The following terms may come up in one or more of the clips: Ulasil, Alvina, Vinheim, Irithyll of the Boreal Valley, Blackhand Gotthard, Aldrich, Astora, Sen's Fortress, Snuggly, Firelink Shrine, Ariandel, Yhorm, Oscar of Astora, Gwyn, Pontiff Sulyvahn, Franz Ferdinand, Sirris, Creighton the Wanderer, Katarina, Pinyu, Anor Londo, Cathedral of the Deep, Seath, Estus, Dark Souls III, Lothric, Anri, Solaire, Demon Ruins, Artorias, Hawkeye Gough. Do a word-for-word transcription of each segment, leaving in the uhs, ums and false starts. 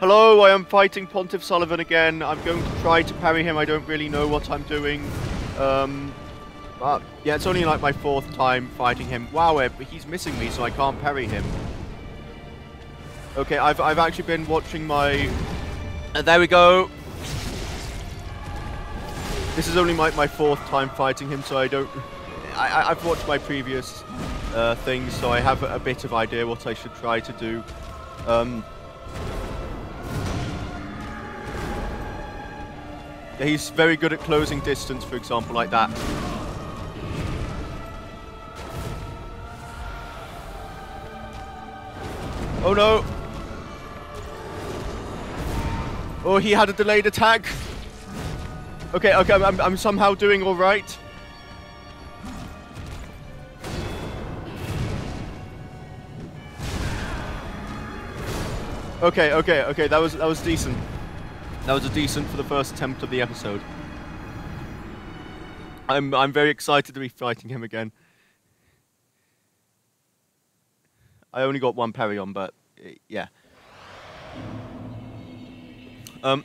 Hello, I am fighting Pontiff Sulyvahn again. I'm going to try to parry him. I don't really know what I'm doing. Um, but yeah, it's only like my fourth time fighting him. Wow, but he's missing me, so I can't parry him. Okay, I've, I've actually been watching my... Uh, there we go. This is only my, my fourth time fighting him, so I don't... I, I've watched my previous uh, things, so I have a bit of idea what I should try to do. Um... He's very good at closing distance, for example, like that. Oh no! Oh, he had a delayed attack. Okay, okay, I'm, I'm somehow doing all right. Okay, okay, okay. That was that was decent. That was a decent for the first attempt of the episode. I'm I'm very excited to be fighting him again. I only got one parry on, but uh, yeah. Um,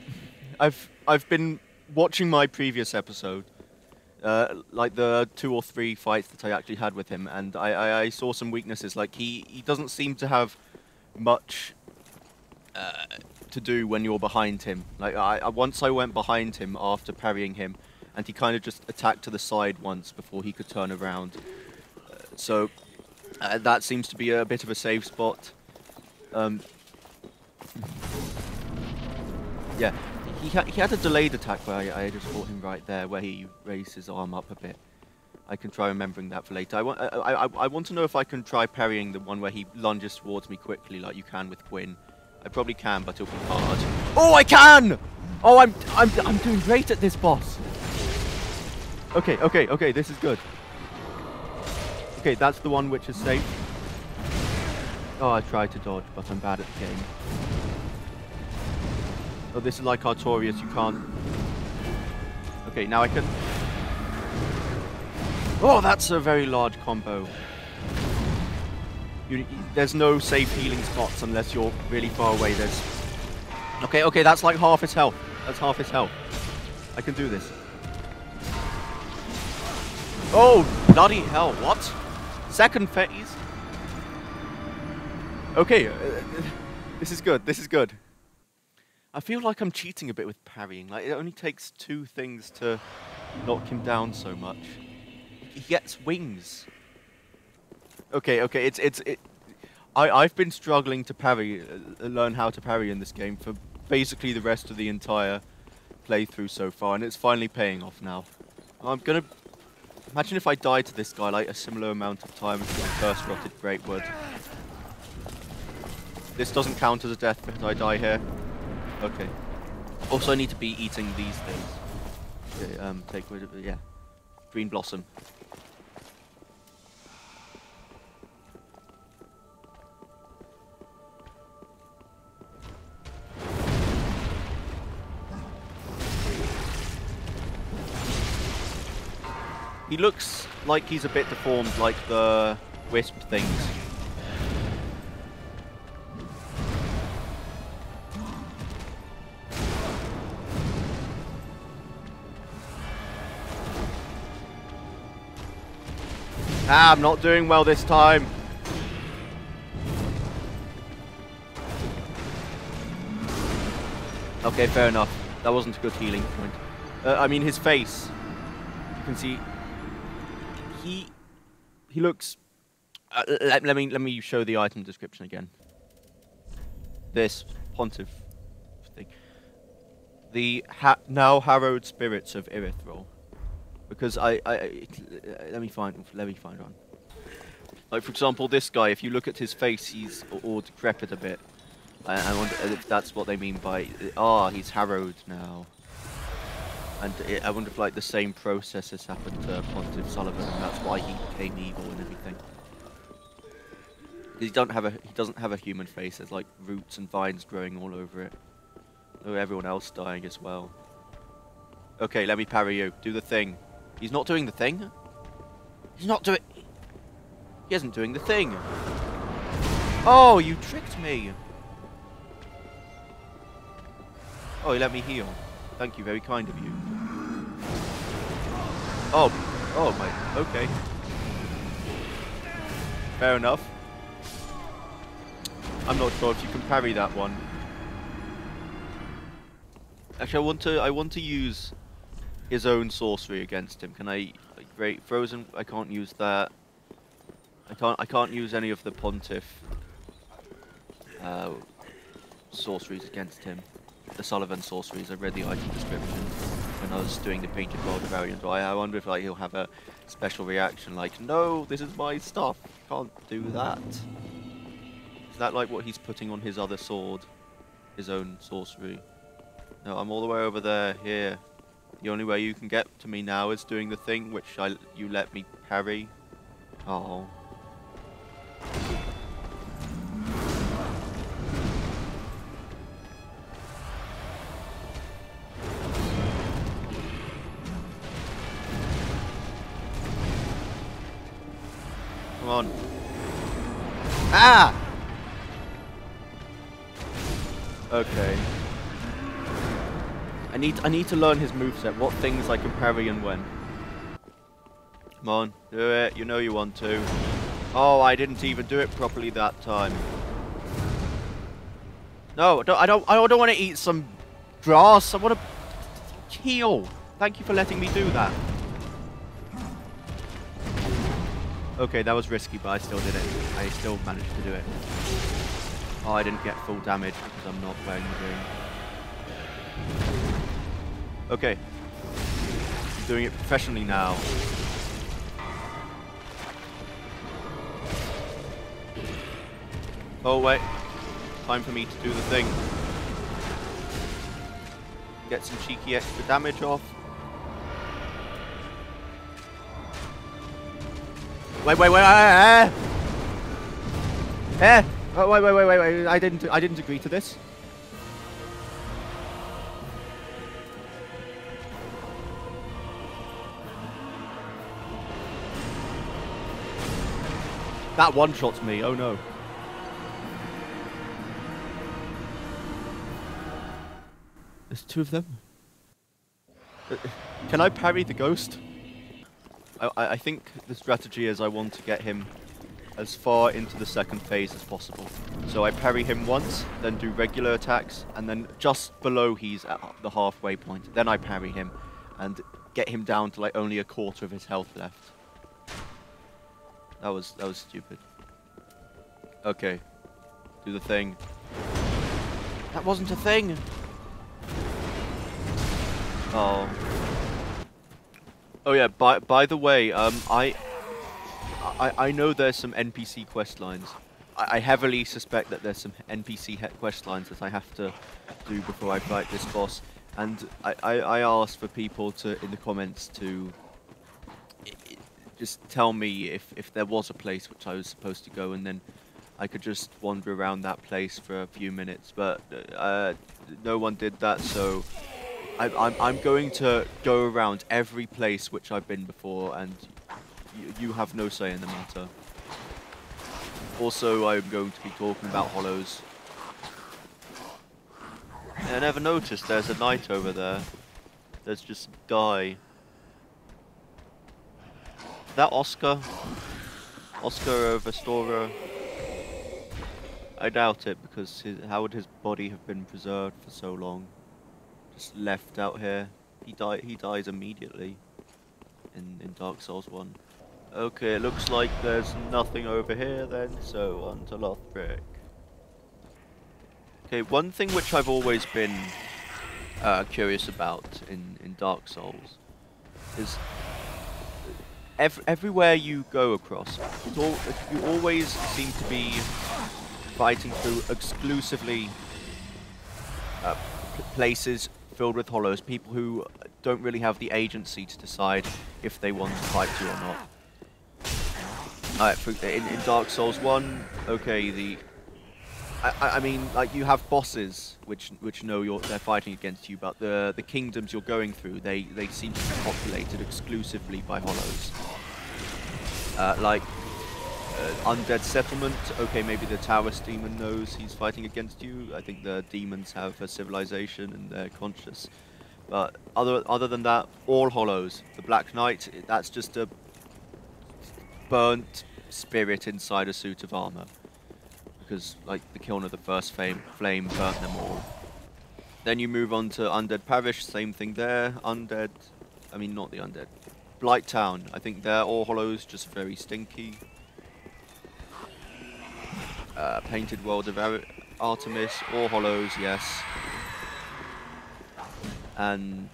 I've I've been watching my previous episode, uh, like the two or three fights that I actually had with him, and I I, I saw some weaknesses. Like he he doesn't seem to have much. Uh, to do when you're behind him. Like I, I once I went behind him after parrying him, and he kind of just attacked to the side once before he could turn around. Uh, so uh, that seems to be a bit of a safe spot. Um, yeah, he ha he had a delayed attack where I, I just fought him right there, where he raised his arm up a bit. I can try remembering that for later. I want I, I I want to know if I can try parrying the one where he lunges towards me quickly, like you can with Gwyn. I probably can, but it'll be hard. Oh, I can! Oh, I'm, I'm, I'm doing great at this boss. Okay, okay, okay. This is good. Okay, that's the one which is safe. Oh, I tried to dodge, but I'm bad at the game. Oh, this is like Artorias. You can't. Okay, now I can. Oh, that's a very large combo. You, there's no safe healing spots unless you're really far away. There's... Okay, okay, that's like half his health. That's half his health. I can do this. Oh, bloody hell, what? Second phase? Okay, uh, this is good, this is good. I feel like I'm cheating a bit with parrying. Like, it only takes two things to knock him down so much. He gets wings. Okay, okay, it's it's it. I I've been struggling to parry, uh, learn how to parry in this game for basically the rest of the entire playthrough so far, and it's finally paying off now. I'm gonna imagine if I die to this guy like a similar amount of time as my first Rotted Greatwood. This doesn't count as a death because I die here. Okay. Also, I need to be eating these things. Okay, um, take rid of yeah, green blossom. He looks like he's a bit deformed, like the wisp things. Ah, I'm not doing well this time. Okay, fair enough. That wasn't a good healing point. Uh, I mean, his face. You can see... He, he looks. Uh, let, let me let me show the item description again. This Pontiff thing, the ha now harrowed spirits of Irithyll, because I, I, I let me find let me find one. Like for example, this guy. If you look at his face, he's all decrepit a bit. I, I wonder if that's what they mean by ah, oh, he's harrowed now. And it, I wonder if like the same process has happened to Pontiff Sulyvahn, and that's why he became evil and everything. He don't have a he doesn't have a human face. There's like roots and vines growing all over it. Oh, everyone else dying as well. Okay, let me parry you. Do the thing. He's not doing the thing. He's not doing. He isn't doing the thing. Oh, you tricked me. Oh, he let me heal. Thank you, very kind of you. Oh, oh my, okay. Fair enough. I'm not sure if you can parry that one. Actually, I want to, I want to use his own sorcery against him. Can I, like, great, frozen, I can't use that. I can't, I can't use any of the Pontiff uh, sorceries against him. The Sulyvahn sorceries. I read the item description when I was doing the painted world of Ariandel. I wonder if, like, he'll have a special reaction, like, no, this is my stuff, can't do that. Is that like what he's putting on his other sword? His own sorcery? No, I'm all the way over there, here. The only way you can get to me now is doing the thing which I, you let me parry. Oh. Come on. Ah! Okay. I need I need to learn his moveset, what things I can parry and when. Come on, do it, you know you want to. Oh, I didn't even do it properly that time. No, I don't I don't, I don't want to eat some grass. I want to heal. Thank you for letting me do that. Okay, that was risky, but I still did it. I still managed to do it. Oh, I didn't get full damage because I'm not wearing the ring. Okay. I'm doing it professionally now. Oh, wait. Time for me to do the thing. Get some cheeky extra damage off. Wait, wait, wait, eh? Eh? Oh, wait, wait, wait, wait, wait! I didn't, I didn't agree to this. That one-shots me. Oh no! There's two of them. Can I parry the ghost? I, I think the strategy is I want to get him as far into the second phase as possible. So I parry him once, then do regular attacks, and then just below he's at the halfway point. Then I parry him and get him down to like only a quarter of his health left. That was, that was stupid. Okay, do the thing. That wasn't a thing! Oh. Oh yeah, by, by the way, um, I, I I know there's some N P C quest lines. I, I heavily suspect that there's some N P C quest lines that I have to do before I fight this boss. And I, I, I asked for people to, in the comments, to just tell me if, if there was a place which I was supposed to go, and then I could just wander around that place for a few minutes, but uh, no one did that, so... I'm, I'm going to go around every place which I've been before, and you, you have no say in the matter. Also, I'm going to be talking about hollows. I never noticed there's a knight over there. There's just a guy. Is that Oscar? Oscar of Astora? I doubt it, because his, how would his body have been preserved for so long? Just left out here. He died. He dies immediately in in Dark Souls one. Okay, it looks like there's nothing over here then. So on to Lothric. Okay, one thing which I've always been uh, curious about in in Dark Souls is ev everywhere you go across, it's all, you always seem to be fighting through exclusively uh, places filled with hollows, people who don't really have the agency to decide if they want to fight you or not. Alright, in, in Dark Souls one, okay, the... I, I mean, like, you have bosses which which know you're, they're fighting against you, but the the kingdoms you're going through, they, they seem to be populated exclusively by hollows. Uh, like, uh, undead settlement. Okay, maybe the Taurus demon knows he's fighting against you. I think the demons have a civilization and they're conscious. But other other than that, all hollows. The Black Knight, that's just a burnt spirit inside a suit of armor. Because, like, the Kiln of the First Flame, flame burnt them all. Then you move on to Undead Parish, same thing there. Undead, I mean, not the Undead. Blight Town, I think they're all hollows, just very stinky. Uh, Painted World of Ar Artemis, all hollows, yes. And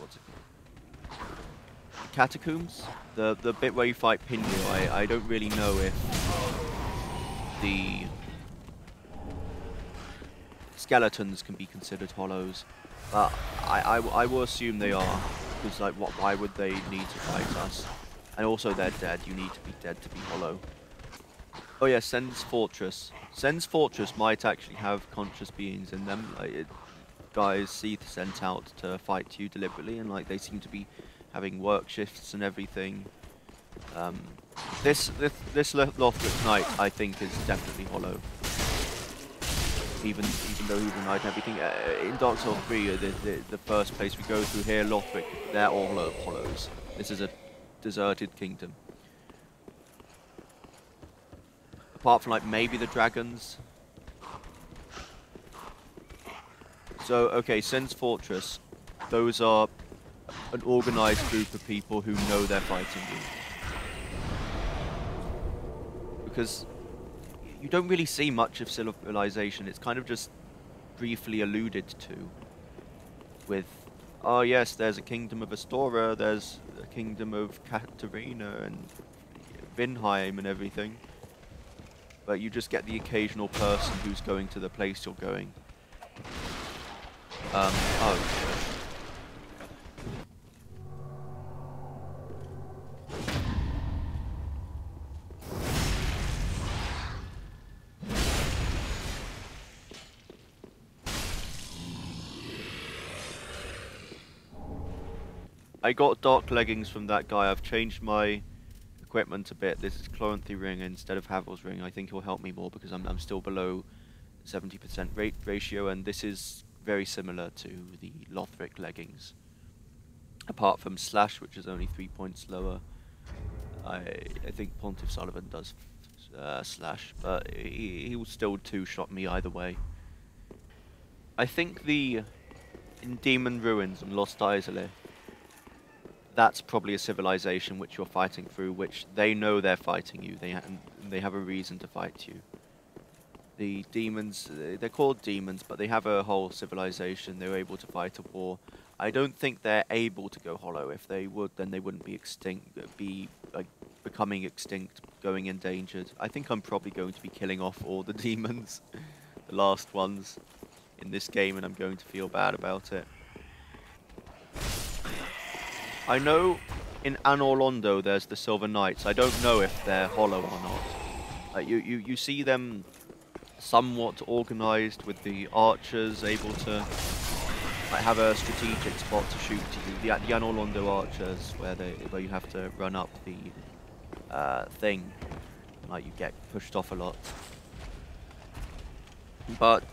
what's it called? Catacombs? The the bit where you fight Pinyu, I, I don't really know if the skeletons can be considered hollows. But I, I, I will assume they are, because like what why would they need to fight us? And also they're dead, you need to be dead to be hollow. Oh yeah, Sen's Fortress. Sen's Fortress might actually have conscious beings in them. Like it, guys Seath sent out to fight you deliberately, and like they seem to be having work shifts and everything. Um, this this this Lothric Knight I think is definitely hollow. Even even though he's a knight and everything, uh, in Dark Souls three, uh, the, the the first place we go through here, Lothric, they're all hollow, hollows. This is a deserted kingdom. Apart from like maybe the dragons. So, okay, Sen's Fortress, those are an organized group of people who know they're fighting you. Because you don't really see much of civilization, it's kind of just briefly alluded to. With, oh yes, there's a kingdom of Astora, there's a kingdom of Katarina and Vinheim and everything. But you just get the occasional person who's going to the place you're going. Um, oh. I got dark leggings from that guy. I've changed my equipment a bit. This is Cloranthy ring instead of Havel's ring. I think he'll help me more because I'm, I'm still below seventy percent rate ratio, and this is very similar to the Lothric leggings. Apart from Slash, which is only three points lower. I, I think Pontiff Sulyvahn does uh, Slash, but he, he will still two-shot me either way. I think the in Demon Ruins and Lost Izalith, that's probably a civilization which you're fighting through, which they know they're fighting you, they, ha and they have a reason to fight you. The demons, they're called demons, but they have a whole civilization. They're able to fight a war. I don't think they're able to go hollow. If they would, then they wouldn't be extinct, be like, becoming extinct, going endangered. I think I'm probably going to be killing off all the demons, the last ones in this game, and I'm going to feel bad about it. I know in Anor Londo there's the Silver Knights. I don't know if they're hollow or not. Like, you, you, you see them somewhat organized with the archers able to like, have a strategic spot to shoot to you. The, the Anor Londo archers where they where you have to run up the uh, thing, like you get pushed off a lot. But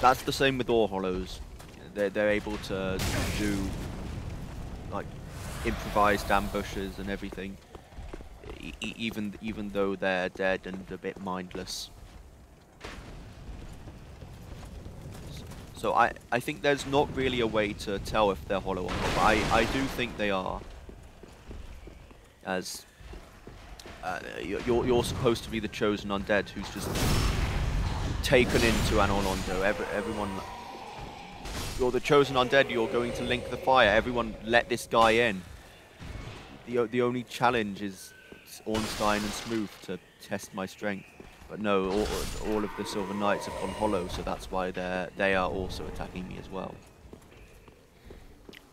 that's the same with all hollows. They're, they're able to do like improvised ambushes and everything, e even even though they're dead and a bit mindless. So I, I think there's not really a way to tell if they're hollow or not, but I, I do think they are. As uh, you're, you're supposed to be the chosen undead who's just taken into Anor Londo. Every, everyone, you're the chosen undead, you're going to link the fire. Everyone let this guy in. The, the only challenge is Ornstein and Smough to test my strength. But no, all, all of the Silver Knights have gone hollow, so that's why they're, they are also attacking me as well.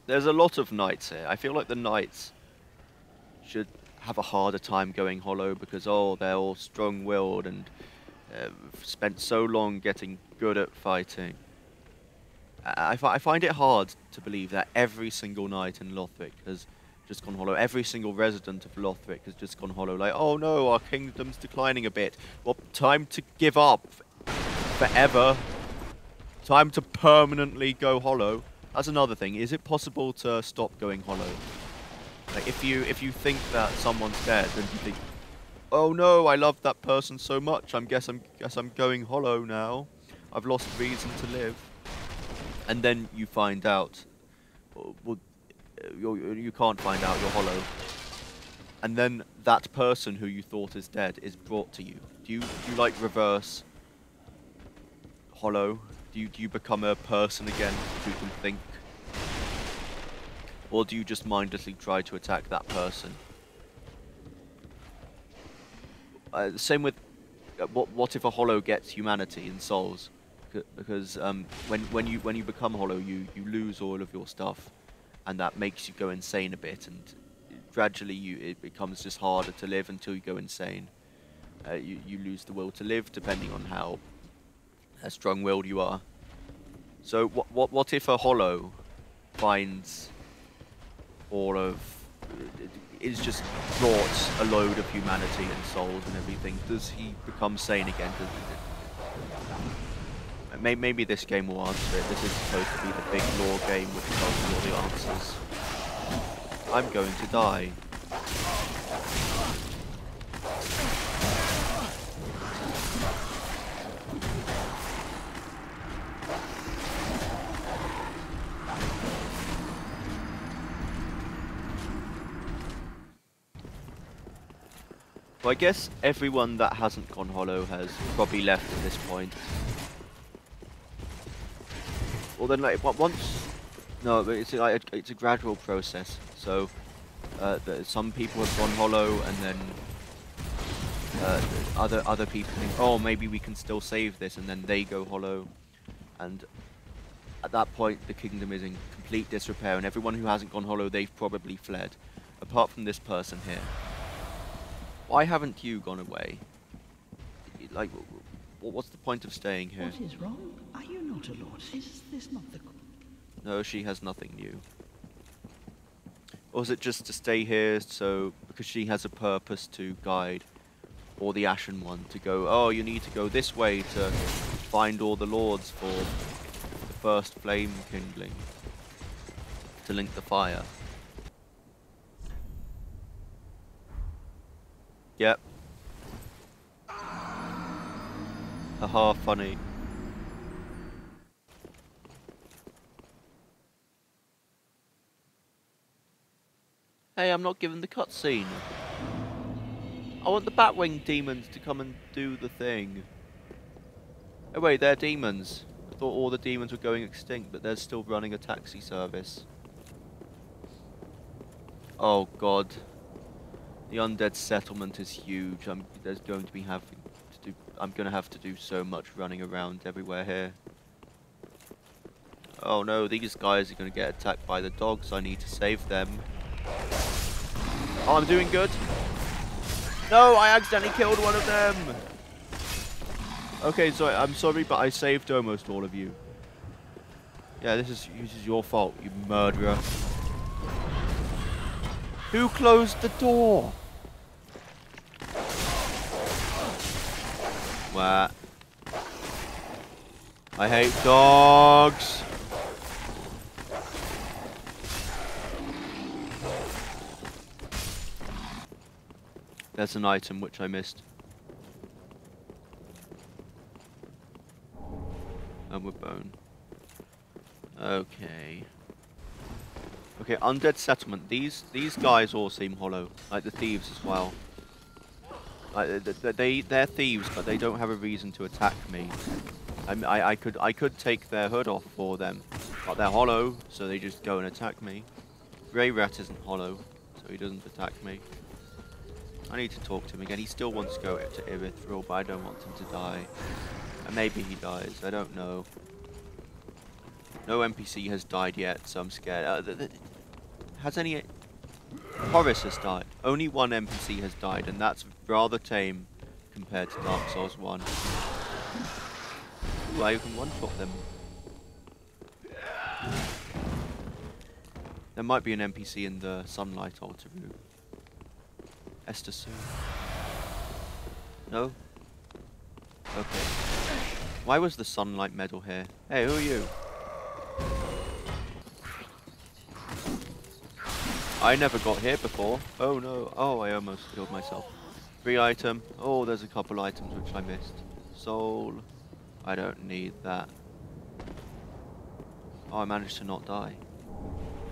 There's a lot of knights here. I feel like the knights should have a harder time going hollow because, oh, they're all strong-willed and uh, spent so long getting good at fighting. I, I, I find it hard to believe that every single knight in Lothric has just gone hollow. Every single resident of Lothric has just gone hollow. Like, oh no, our kingdom's declining a bit. Well, time to give up forever. Time to permanently go hollow. That's another thing. Is it possible to stop going hollow? Like, if you if you think that someone's dead, then you think, oh no, I love that person so much. I guess I'm guess I'm going hollow now. I've lost reason to live. And then you find out, well, you're, you can't find out you're hollow. And then that person who you thought is dead is brought to you. Do you, do you like reverse hollow? Do you, do you become a person again who can think? Or do you just mindlessly try to attack that person? Uh, same with, uh, what, what if a hollow gets humanity and souls? C because um, when, when, you, when you become hollow, you, you lose all of your stuff. And that makes you go insane a bit. And gradually you, it becomes just harder to live until you go insane. Uh, you, you lose the will to live, depending on how strong-willed you are. So what, what, what if a hollow finds... all of is just brought a load of humanity and souls and everything. Does he become sane again? Does he, maybe this game will answer it. This is supposed to be the big lore game which tells you all the answers. I'm going to die. I guess everyone that hasn't gone hollow has probably left at this point. Well then, like, once... No, it's, like, it's a gradual process. So, uh, some people have gone hollow, and then uh, other other people think, oh, maybe we can still save this, and then they go hollow. And at that point, the kingdom is in complete disrepair, and everyone who hasn't gone hollow, they've probably fled. Apart from this person here. Why haven't you gone away? Like, what's the point of staying here? What is wrong? Are you not a lord? Is this not the... No, she has nothing new. Or is it just to stay here so... because she has a purpose to guide, or the Ashen One, to go, oh, you need to go this way to find all the lords for the first flame kindling, to link the fire. Yep. Haha, funny. Hey, I'm not given the cutscene. I want the Batwing demons to come and do the thing. Oh wait, they're demons. I thought all the demons were going extinct, but they're still running a taxi service. Oh god. The undead settlement is huge. I'm, there's going to be having to do. I'm going to have to do so much running around everywhere here. Oh no, these guys are going to get attacked by the dogs. I need to save them. Oh, I'm doing good. No, I accidentally killed one of them. Okay, so I'm sorry, but I saved almost all of you. Yeah, this is this is your fault, you murderer. Who closed the door? Where? I hate dogs. There's an item which I missed. And we're bone. Okay. Okay, undead settlement. These these guys all seem hollow, like the thieves as well. Like they, they they're thieves, but they don't have a reason to attack me. I, I I could I could take their hood off for them, but they're hollow, so they just go and attack me. Grey Rat isn't hollow, so he doesn't attack me. I need to talk to him again. He still wants to go to Irithyll, but I don't want him to die. And maybe he dies. I don't know. No N P C has died yet, so I'm scared. Uh, th th has any... Horace has died. Only one N P C has died, and that's rather tame compared to Dark Souls one. Ooh, I can one-shot them. There might be an N P C in the Sunlight Altar room. Esther Sue. No? Okay. Why was the Sunlight medal here? Hey, who are you? I never got here before. Oh no. Oh, I almost killed myself. Free item. Oh, there's a couple items which I missed. Soul. I don't need that. Oh, I managed to not die.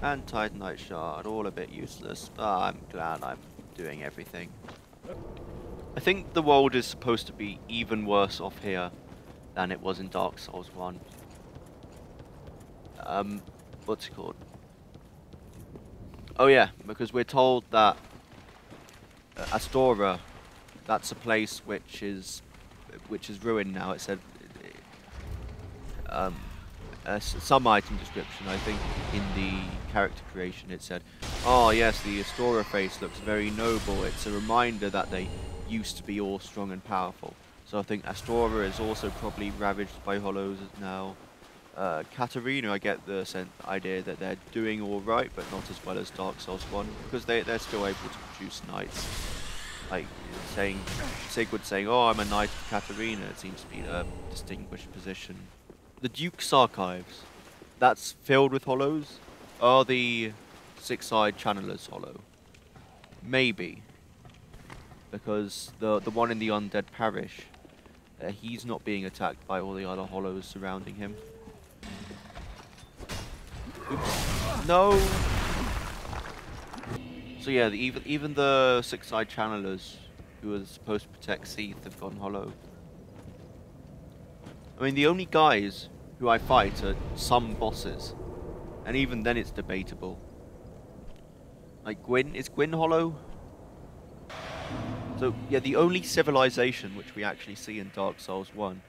And Titanite Shard. All a bit useless. Ah, I'm glad I'm doing everything. I think the world is supposed to be even worse off here than it was in Dark Souls one. Um, what's it called? Oh yeah, because we're told that uh, Astora, that's a place which is which is ruined now. It said um, uh, some item description, I think, in the character creation it said, "Oh yes, the Astora face looks very noble. It's a reminder that they used to be all strong and powerful." So I think Astora is also probably ravaged by hollows now. Uh, Katarina, I get the sense, idea that they're doing all right, but not as well as Dark Souls one, because they they're still able to produce knights. Like saying Siegward saying, "Oh, I'm a knight of Katarina." It seems to be a distinguished position. The Duke's Archives, that's filled with hollows. Are the six-eyed Channelers hollow? Maybe, because the the one in the Undead Parish, uh, he's not being attacked by all the other hollows surrounding him. Oops. No! So yeah, the, even even the six-eyed Channelers who were supposed to protect Seath have gone hollow. I mean, the only guys who I fight are some bosses. And even then it's debatable. Like Gwyn, is Gwyn hollow? So yeah, the only civilization which we actually see in Dark Souls one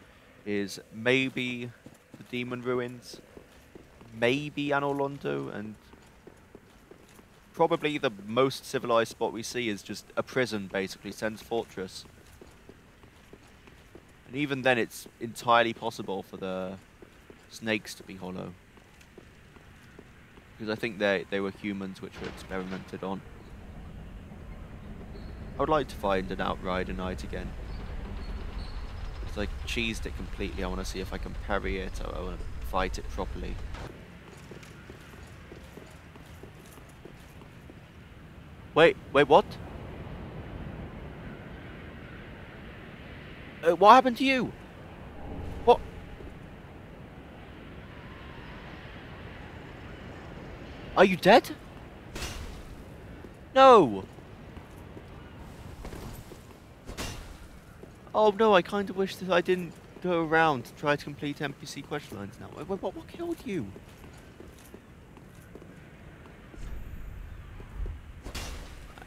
is maybe the Demon Ruins, maybe Anor Londo, and probably the most civilized spot we see is just a prison, basically, Sen's Fortress. And even then, it's entirely possible for the snakes to be hollow, because I think they they were humans which were experimented on. I would like to find an Outrider Knight again. It's like cheesed it completely. I want to see if I can parry it. I, I want to fight it properly. Wait, wait, what? Uh, what happened to you? What? Are you dead? No! Oh no, I kind of wish that I didn't go around to try to complete N P C quest lines now. Wait, wait, what, what killed you?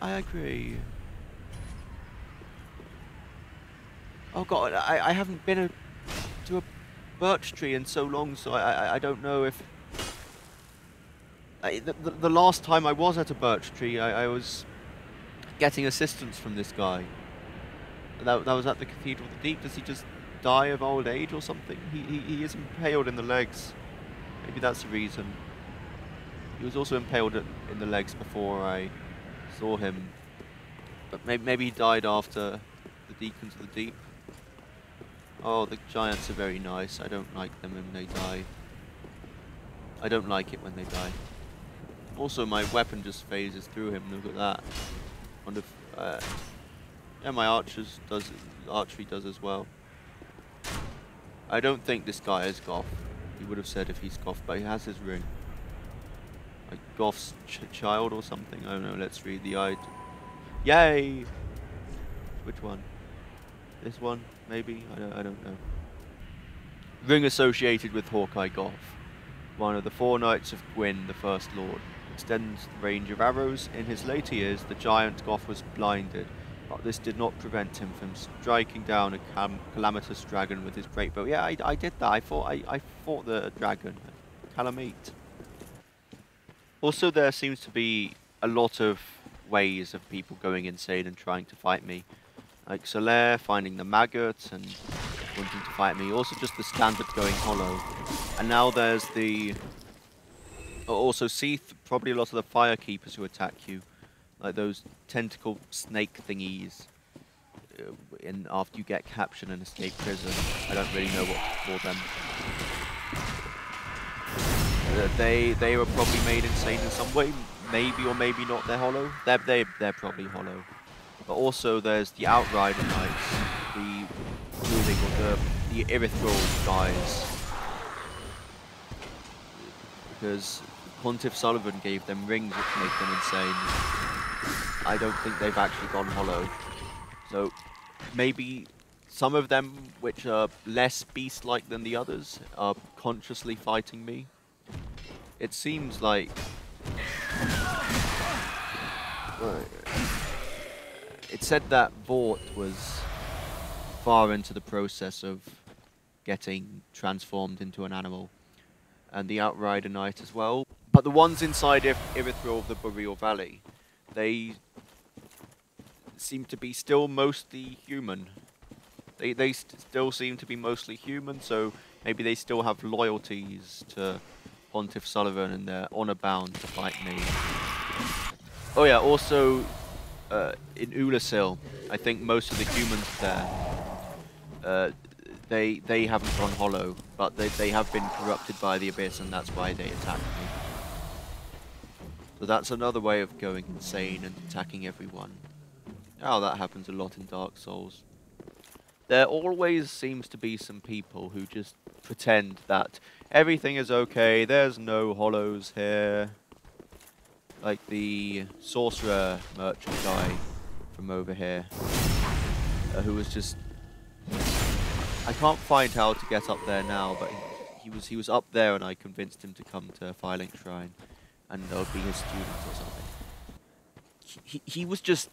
I agree. Oh god, I, I haven't been a, to a birch tree in so long, so I, I, I don't know if... I, the, the, the last time I was at a birch tree, I, I was getting assistance from this guy. That, that was at the Cathedral of the Deep. Does he just die of old age or something? He, he, he is impaled in the legs. Maybe that's the reason. He was also impaled at, in the legs before I... saw him, but maybe, maybe he died after the Deacons of the Deep. Oh, the giants are very nice. I don't like them when they die. I don't like it when they die. Also, my weapon just phases through him. Look at that. Wonder if, uh, yeah, my archers does archery does as well. I don't think this guy is Gough. He would have said if he's Gough, but he has his ring. Like Gough's ch child or something. Oh no, let's read the item. Yay! Which one? This one, maybe? I don't, I don't know. Ring associated with Hawkeye Gough, one of the four knights of Gwyn, the First Lord. Extends the range of arrows. In his later years, the giant Gough was blinded, but this did not prevent him from striking down a cam calamitous dragon with his great bow. Yeah, I, I did that. I fought, I, I fought the dragon. Kalameet. Also, there seems to be a lot of ways of people going insane and trying to fight me. Like Solaire finding the maggots and wanting to fight me. Also just the standard going hollow. And now there's the... Also Seath probably a lot of the fire keepers who attack you, like those tentacle snake thingies. In after you get captured and escape prison, I don't really know what for them. Uh, they they were probably made insane in some way, maybe or maybe not. They're hollow. They're they they're probably hollow. But also there's the Outrider knights, the moving or the the Irithyll guys, because Pontiff Sulyvahn gave them rings which make them insane. I don't think they've actually gone hollow. So maybe some of them, which are less beast-like than the others, are consciously fighting me. It seems like... It said that Vought was far into the process of getting transformed into an animal, and the Outrider Knight as well. But the ones inside Irithyll of the Boreal Valley, they seem to be still mostly human. They they st still seem to be mostly human, so maybe they still have loyalties to Pontiff Sulyvahn and they're honor bound to fight me. Oh yeah, also uh, in Ulasil, I think most of the humans there, uh, they they haven't gone hollow, but they they have been corrupted by the abyss, and that's why they attack me. So that's another way of going insane and attacking everyone. Oh, that happens a lot in Dark Souls. There always seems to be some people who just pretend that everything is okay, there's no hollows here. Like the sorcerer merchant guy from over here, uh, who was just... I can't find how to get up there now, but he was, he was up there and I convinced him to come to Firelink Shrine and I would be his student or something. He, he was just...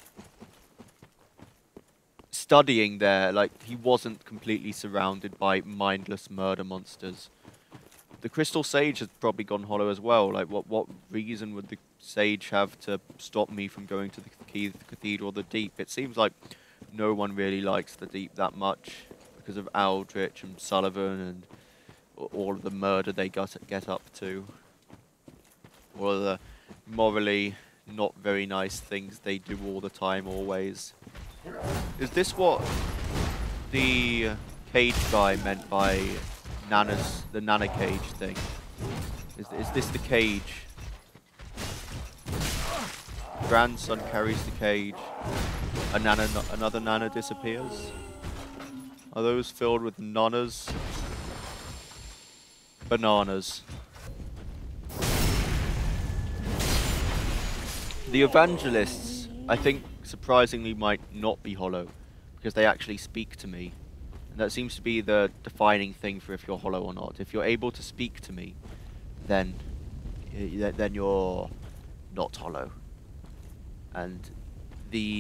studying there, like he wasn't completely surrounded by mindless murder monsters. The Crystal Sage has probably gone hollow as well. Like, what what reason would the Sage have to stop me from going to the Cathedral of the Deep? It seems like no one really likes the Deep that much because of Aldrich and Sulyvahn and all of the murder they got get up to, all of the morally not very nice things they do all the time, always. Is this what the cage guy meant by Nana's, the Nana cage thing? Is, is this the cage? Grandson carries the cage. A nana, another Nana disappears. Are those filled with nanas? Bananas. The evangelists, I think, surprisingly might not be hollow because they actually speak to me, and that seems to be the defining thing for if you're hollow or not. If you're able to speak to me, then then you're not hollow. And the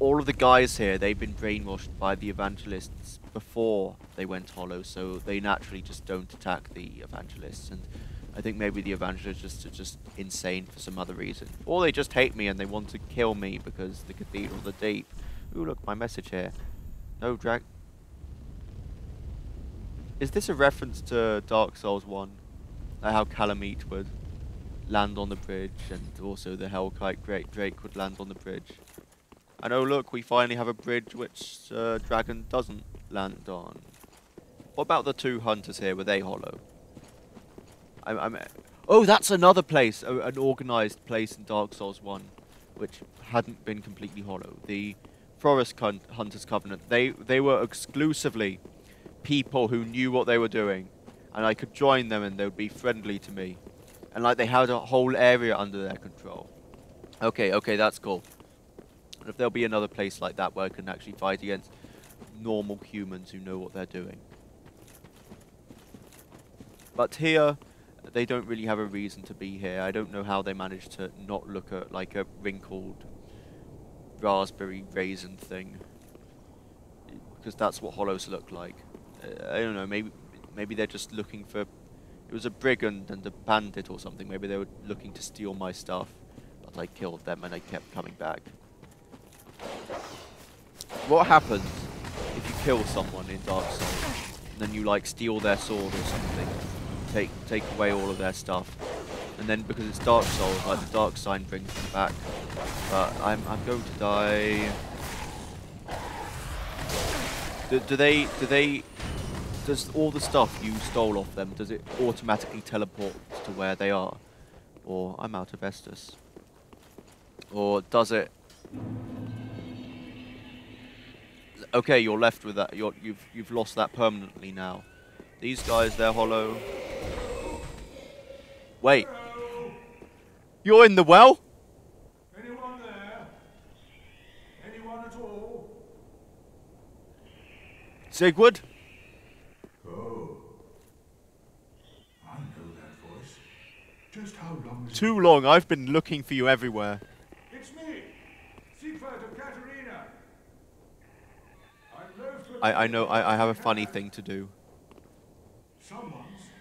all of the guys here, they've been brainwashed by the evangelists before they went hollow, so they naturally just don't attack the evangelists. And I think maybe the evangelists are just insane for some other reason. Or they just hate me and they want to kill me because the Cathedral of the Deep. Ooh, look, my message here. No drag... Is this a reference to Dark Souls one? Like how Kalameet would land on the bridge and also the Hawkeye Gough would land on the bridge. And oh look, we finally have a bridge which uh, Dragon doesn't land on. What about the two hunters here? Were they hollow? I'm, I'm, oh, that's another place, uh, an organised place in Dark Souls one, which hadn't been completely hollow. The Forest Hunters Covenant, they, they were exclusively people who knew what they were doing, and I could join them and they would be friendly to me. And like they had a whole area under their control. Okay, okay, that's cool. And if there'll be another place like that where I can actually fight against normal humans who know what they're doing. But here... they don't really have a reason to be here. I don't know how they managed to not look at like a wrinkled raspberry raisin thing, because that's what hollows look like. Uh, I don't know. Maybe maybe they're just looking for. It was a brigand and a bandit or something. Maybe they were looking to steal my stuff, but I killed them and I kept coming back. What happens if you kill someone in Dark Souls and then you like steal their sword or something? Take take away all of their stuff. and then because it's Dark Souls, like the dark sign brings them back. But I'm I'm going to die. Do, do they do they does all the stuff you stole off them, does it automatically teleport to where they are? Or I'm out of Estus. Or does it? Okay, you're left with that. You're, you've you've lost that permanently now. These guys, they're hollow. Wait, you're in the well? Anyone there? Anyone at all? Siegward? Oh, I know that voice. Just how long? Is Too it? long. I've been looking for you everywhere. It's me, Siegward of Katarina. I, I know. I, I have a funny thing to do. Someone's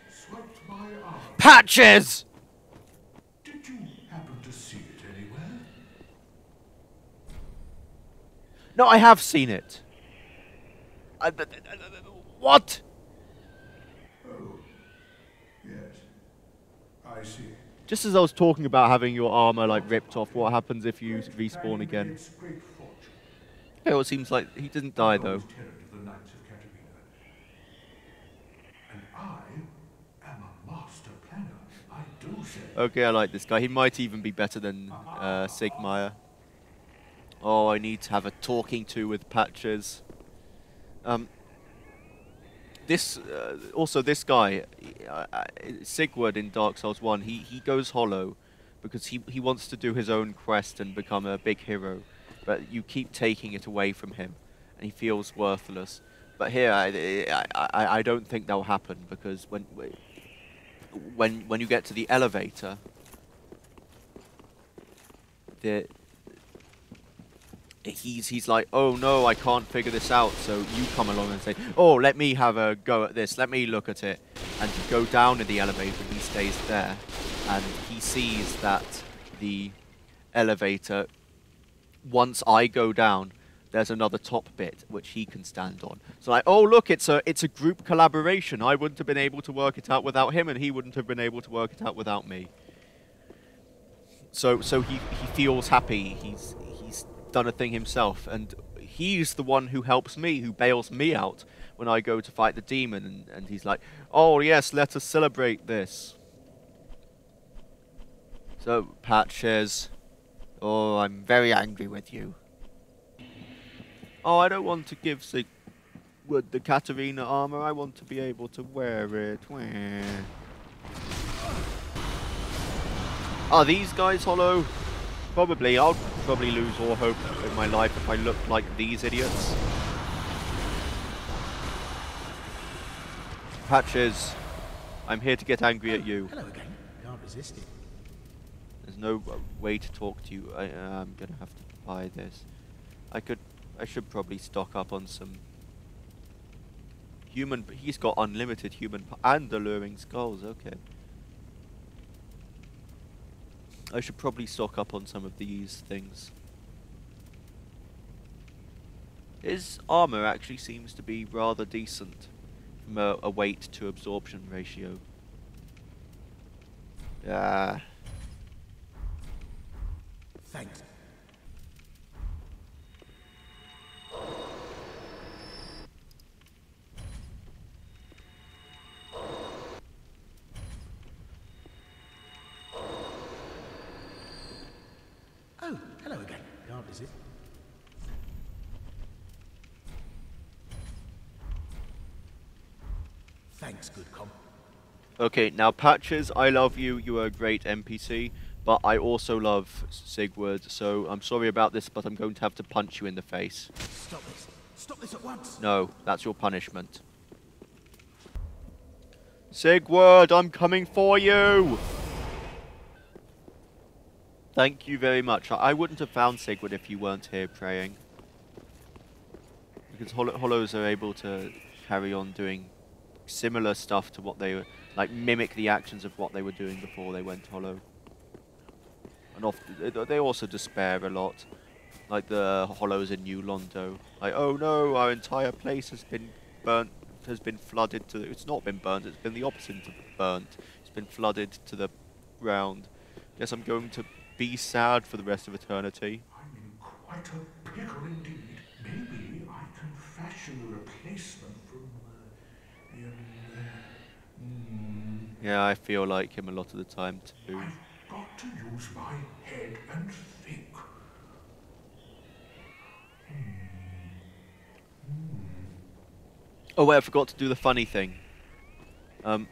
swept my arm. Patches! Did you happen to see it anywhere? No, I have seen it. I, I, I, I, what? Oh, yes. I see. Just as I was talking about having your armor like ripped off, what happens if you respawn again? Yeah, well, it seems like he didn't die though. Okay, I like this guy. He might even be better than uh, Sigmire. Oh, I need to have a talking to with Patches. Um, this uh, also this guy, uh, Siegward in Dark Souls One. He he goes hollow because he he wants to do his own quest and become a big hero, but you keep taking it away from him, and he feels worthless. But here, I I, I don't think that'll happen because when. When when you get to the elevator, the he's he's like, oh no, I can't figure this out. So you come along and say, oh, let me have a go at this. Let me look at it, and you go down in the elevator. He stays there, and he sees that the elevator. Once I go down, there's another top bit which he can stand on. So like, oh look, it's a it's a group collaboration. I wouldn't have been able to work it out without him, and he wouldn't have been able to work it out without me. So so he, he feels happy. He's he's done a thing himself, and he's the one who helps me, who bails me out when I go to fight the demon. And, and he's like, oh yes, let us celebrate this. So Patches, oh, I'm very angry with you. Oh, I don't want to give Siegward the Katarina armor. I want to be able to wear it. Wah. Are these guys hollow? Probably. I'll probably lose all hope in my life if I look like these idiots. Patches, I'm here to get angry at you. Hello again. Can't resist it. There's no way to talk to you. I, uh, I'm gonna have to buy this. I could. I should probably stock up on some human. He's got unlimited human and alluring skulls. Okay. I should probably stock up on some of these things. His armor actually seems to be rather decent from a, a weight to absorption ratio. Yeah. Thanks. Is it? Thanks, good comp. Okay, now Patches, I love you. You are a great N P C, but I also love Siegward, so I'm sorry about this, but I'm going to have to punch you in the face. Stop this! Stop this at once! No, that's your punishment. Siegward, I'm coming for you! Thank you very much. I wouldn't have found Siegward if you weren't here praying. Because Hol Hollows are able to carry on doing similar stuff to what they were... Like, mimic the actions of what they were doing before they went Hollow. And often, they also despair a lot. Like the Hollows in New Londo. Like, oh no, our entire place has been burnt, has been flooded to... It's not been burnt, it's been the opposite of burnt. It's been flooded to the round. Guess I'm going to be sad for the rest of eternity. I'm in quite a pickle indeed. Maybe I can fashion a replacement from uh, the... Um, mm. Yeah, I feel like him a lot of the time too. I've got to use my head and think. Mm. Mm. Oh wait, I forgot to do the funny thing. Um,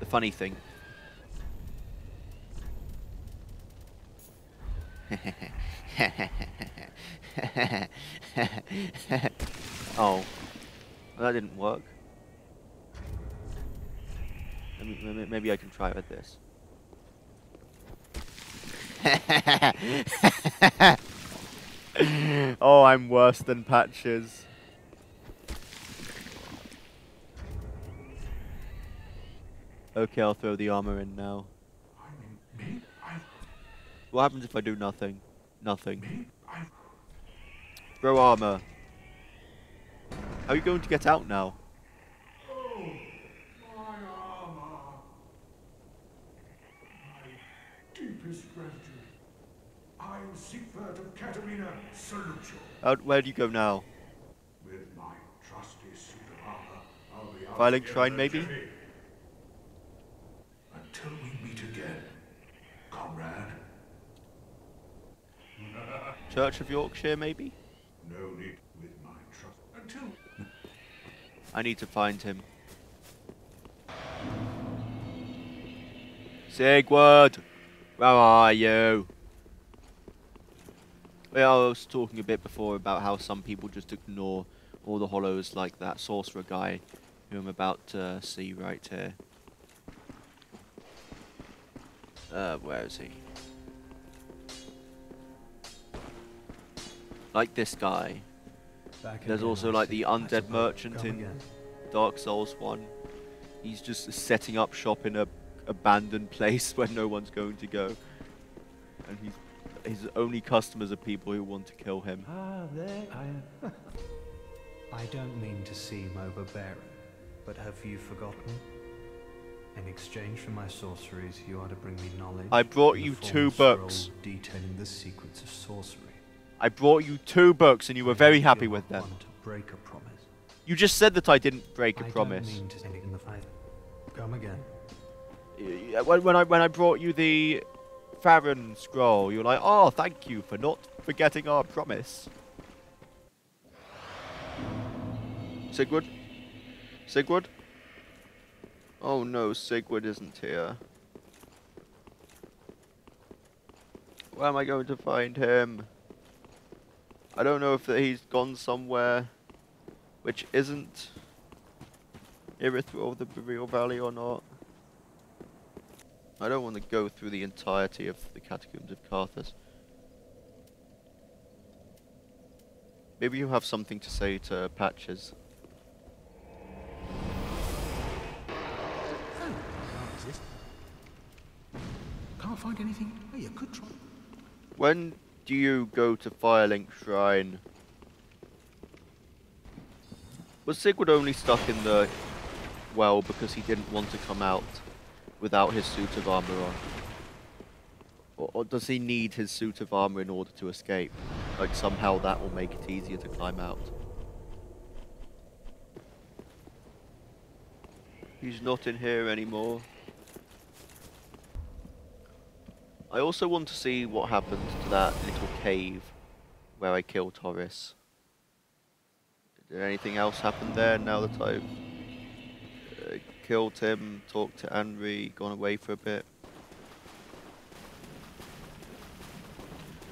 the funny thing. Oh, that didn't work. Maybe, maybe I can try it with this. Oh, I'm worse than Patches. Okay, I'll throw the armor in now. What happens if I do nothing? Nothing. Throw armor. How are you going to get out now? Oh, my armor. My deepest gratitude. I am Siegward of Katarina, salute you. Out, where do you go now? With my trusty suit of armor, I'll be out. Filing shrine, maybe? Until we meet again, comrade. Church of Yorkshire, maybe? No need with my trust until... I need to find him. Siegward! Where are you? Well, I was talking a bit before about how some people just ignore all the hollows, like that sorcerer guy who I'm about to see right here. Uh, where is he? Like this guy. There's also like the undead merchant in Dark Souls one. He's just setting up shop in a abandoned place where no one's going to go. And he's, his only customers are people who want to kill him. Ah, there I am. I don't mean to seem overbearing, but have you forgotten? In exchange for my sorceries, you are to bring me knowledge. I brought you two books detailing the secrets of sorcery. I brought you two books and you were very happy with them. To break a promise. You just said that I didn't break a I promise. Don't mean to in the fight. Come again. When I, when I brought you the Farron scroll, you were like, oh, thank you for not forgetting our promise. Siegward? Siegward? Oh no, Siegward isn't here. Where am I going to find him? I don't know if he's gone somewhere which isn't Irithyll of the Boreal Valley or not. I don't want to go through the entirety of the catacombs of Carthus. Maybe you have something to say to Patches. Oh, can't, can't find anything. Oh, you could try. When do you go to Firelink Shrine? Was Siegward only stuck in the well because he didn't want to come out without his suit of armor on? Or, or does he need his suit of armor in order to escape? Like somehow that will make it easier to climb out. He's not in here anymore. I also want to see what happened to that little cave where I killed Horace. Did anything else happen there now that I've uh, killed him, talked to Anri, gone away for a bit?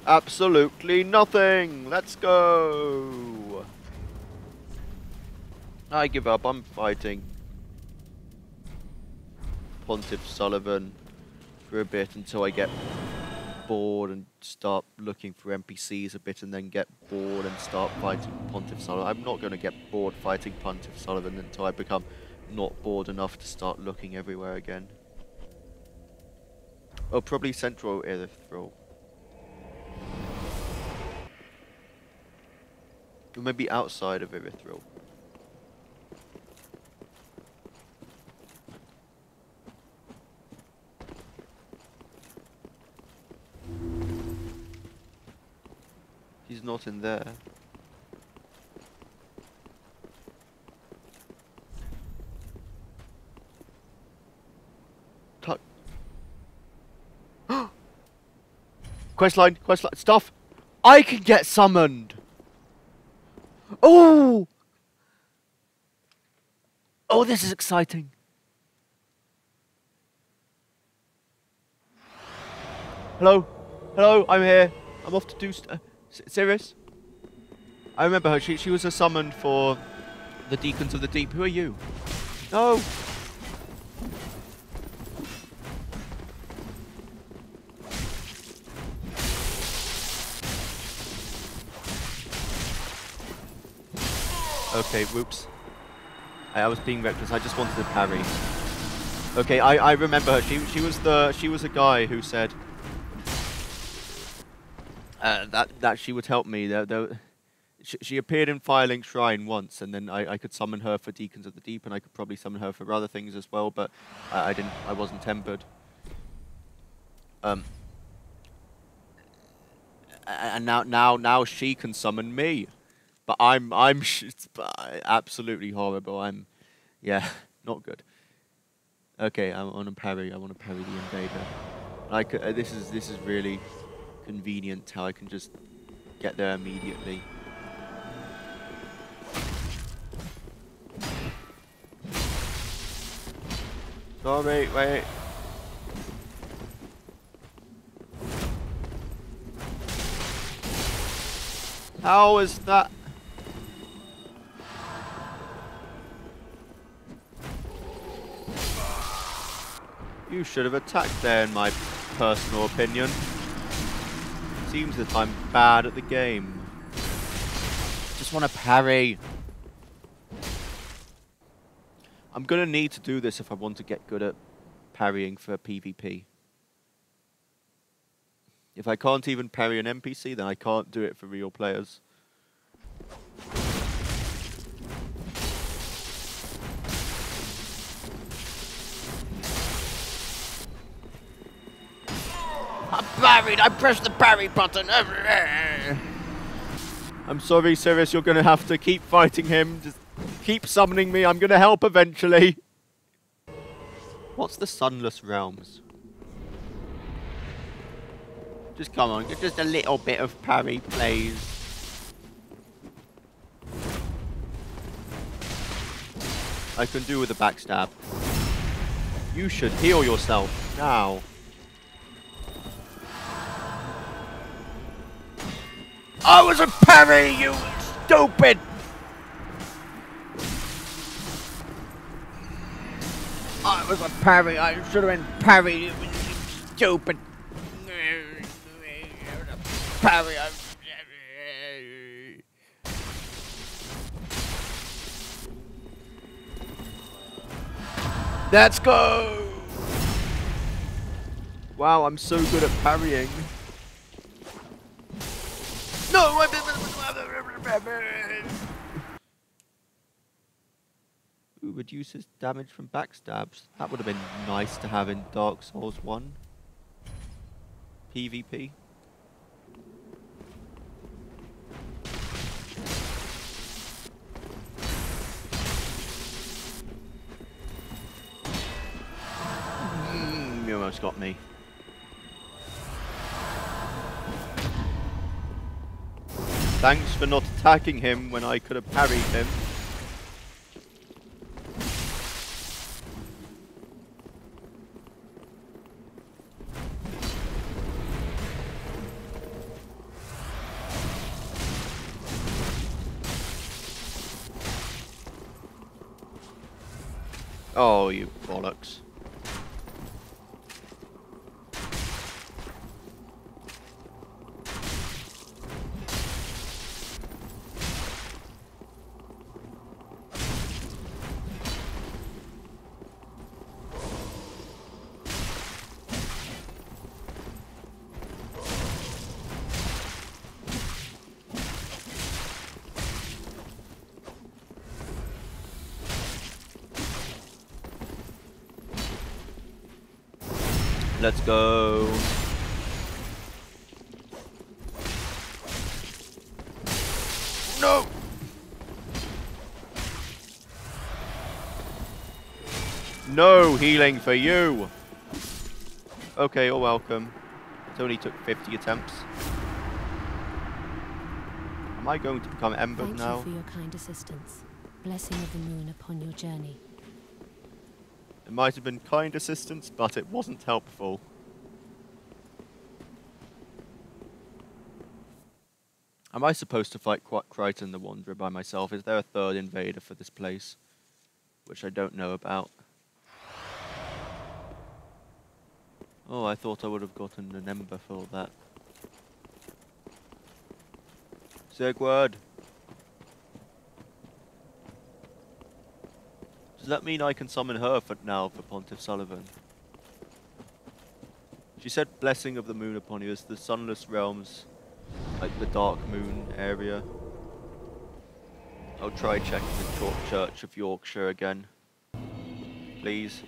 Absolutely nothing! Let's go! I give up, I'm fighting Pontiff Sulyvahn for a bit until I get bored and start looking for N P Cs a bit, and then get bored and start fighting Pontiff Sulyvahn. I'm not going to get bored fighting Pontiff Sulyvahn until I become not bored enough to start looking everywhere again. Oh, probably Central Irithyll. Or maybe outside of Irithyll. He's not in there. Tuck. Questline, questline, stuff. I can get summoned. Oh! Oh, this is exciting. Hello? Hello, I'm here. I'm off to do st uh, Sirris? I remember her. She, she was a summon for the Deacons of the Deep. Who are you? No! Okay, whoops. I, I was being reckless. I just wanted to parry. Okay, I, I remember her. She, she was the she was a guy who said Uh, that that she would help me. There, there, she, she appeared in Fireling Shrine once, and then I, I could summon her for Deacons of the Deep, and I could probably summon her for other things as well. But I, I didn't. I wasn't tempered. Um. And now, now, now she can summon me, but I'm, I'm sh absolutely horrible. I'm, yeah, not good. Okay, I'm on a parry. I want to parry the invader. I could, uh, this is this is really convenient how I can just get there immediately. Sorry, wait. How is that? You should have attacked there, in my personal opinion. Seems that I'm bad at the game. Just want to parry. I'm gonna need to do this if I want to get good at parrying for PvP. If I can't even parry an N P C, then I can't do it for real players. I'm parried! I pressed the parry button! I'm sorry, Sirris, you're going to have to keep fighting him. Just keep summoning me, I'm going to help eventually. What's the Sunless Realms? Just come on, just a little bit of parry, please. I can do with a backstab. You should heal yourself now. I was a parry, you stupid! I was a parry, I should have been parried, you stupid! Parry, I... Let's go! Wow, I'm so good at parrying. No! Ooh, reduces damage from backstabs. That would have been nice to have in Dark Souls one. PvP. Mm, you almost got me. Thanks for not attacking him when I could have parried him. Oh, you bollocks. Let's go. No healing for you. Okay, you're welcome. It only took fifty attempts. Am I going to become embedded now? Thank you for your kind assistance. Blessing of the moon upon your journey. It might have been kind assistance, but it wasn't helpful. Am I supposed to fight Creighton the Wanderer by myself? Is there a third invader for this place? Which I don't know about. Oh, I thought I would have gotten an ember for that. Siegward! Does that mean I can summon her for now for Pontiff Sulyvahn? She said blessing of the moon upon you. It's the sunless realms, like the dark moon area. I'll try checking the Church of Yorkshire again. Please.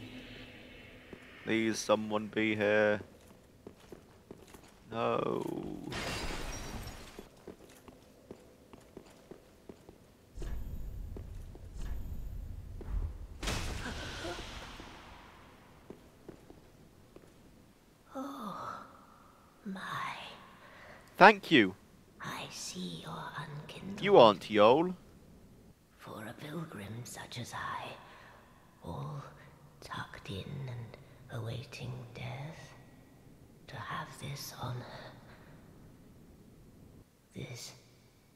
Please, someone be here. No. Oh, my. Thank you. I see your unkindled. You aren't Yhorm. For a pilgrim such as I, all tucked in and awaiting death, to have this honor. This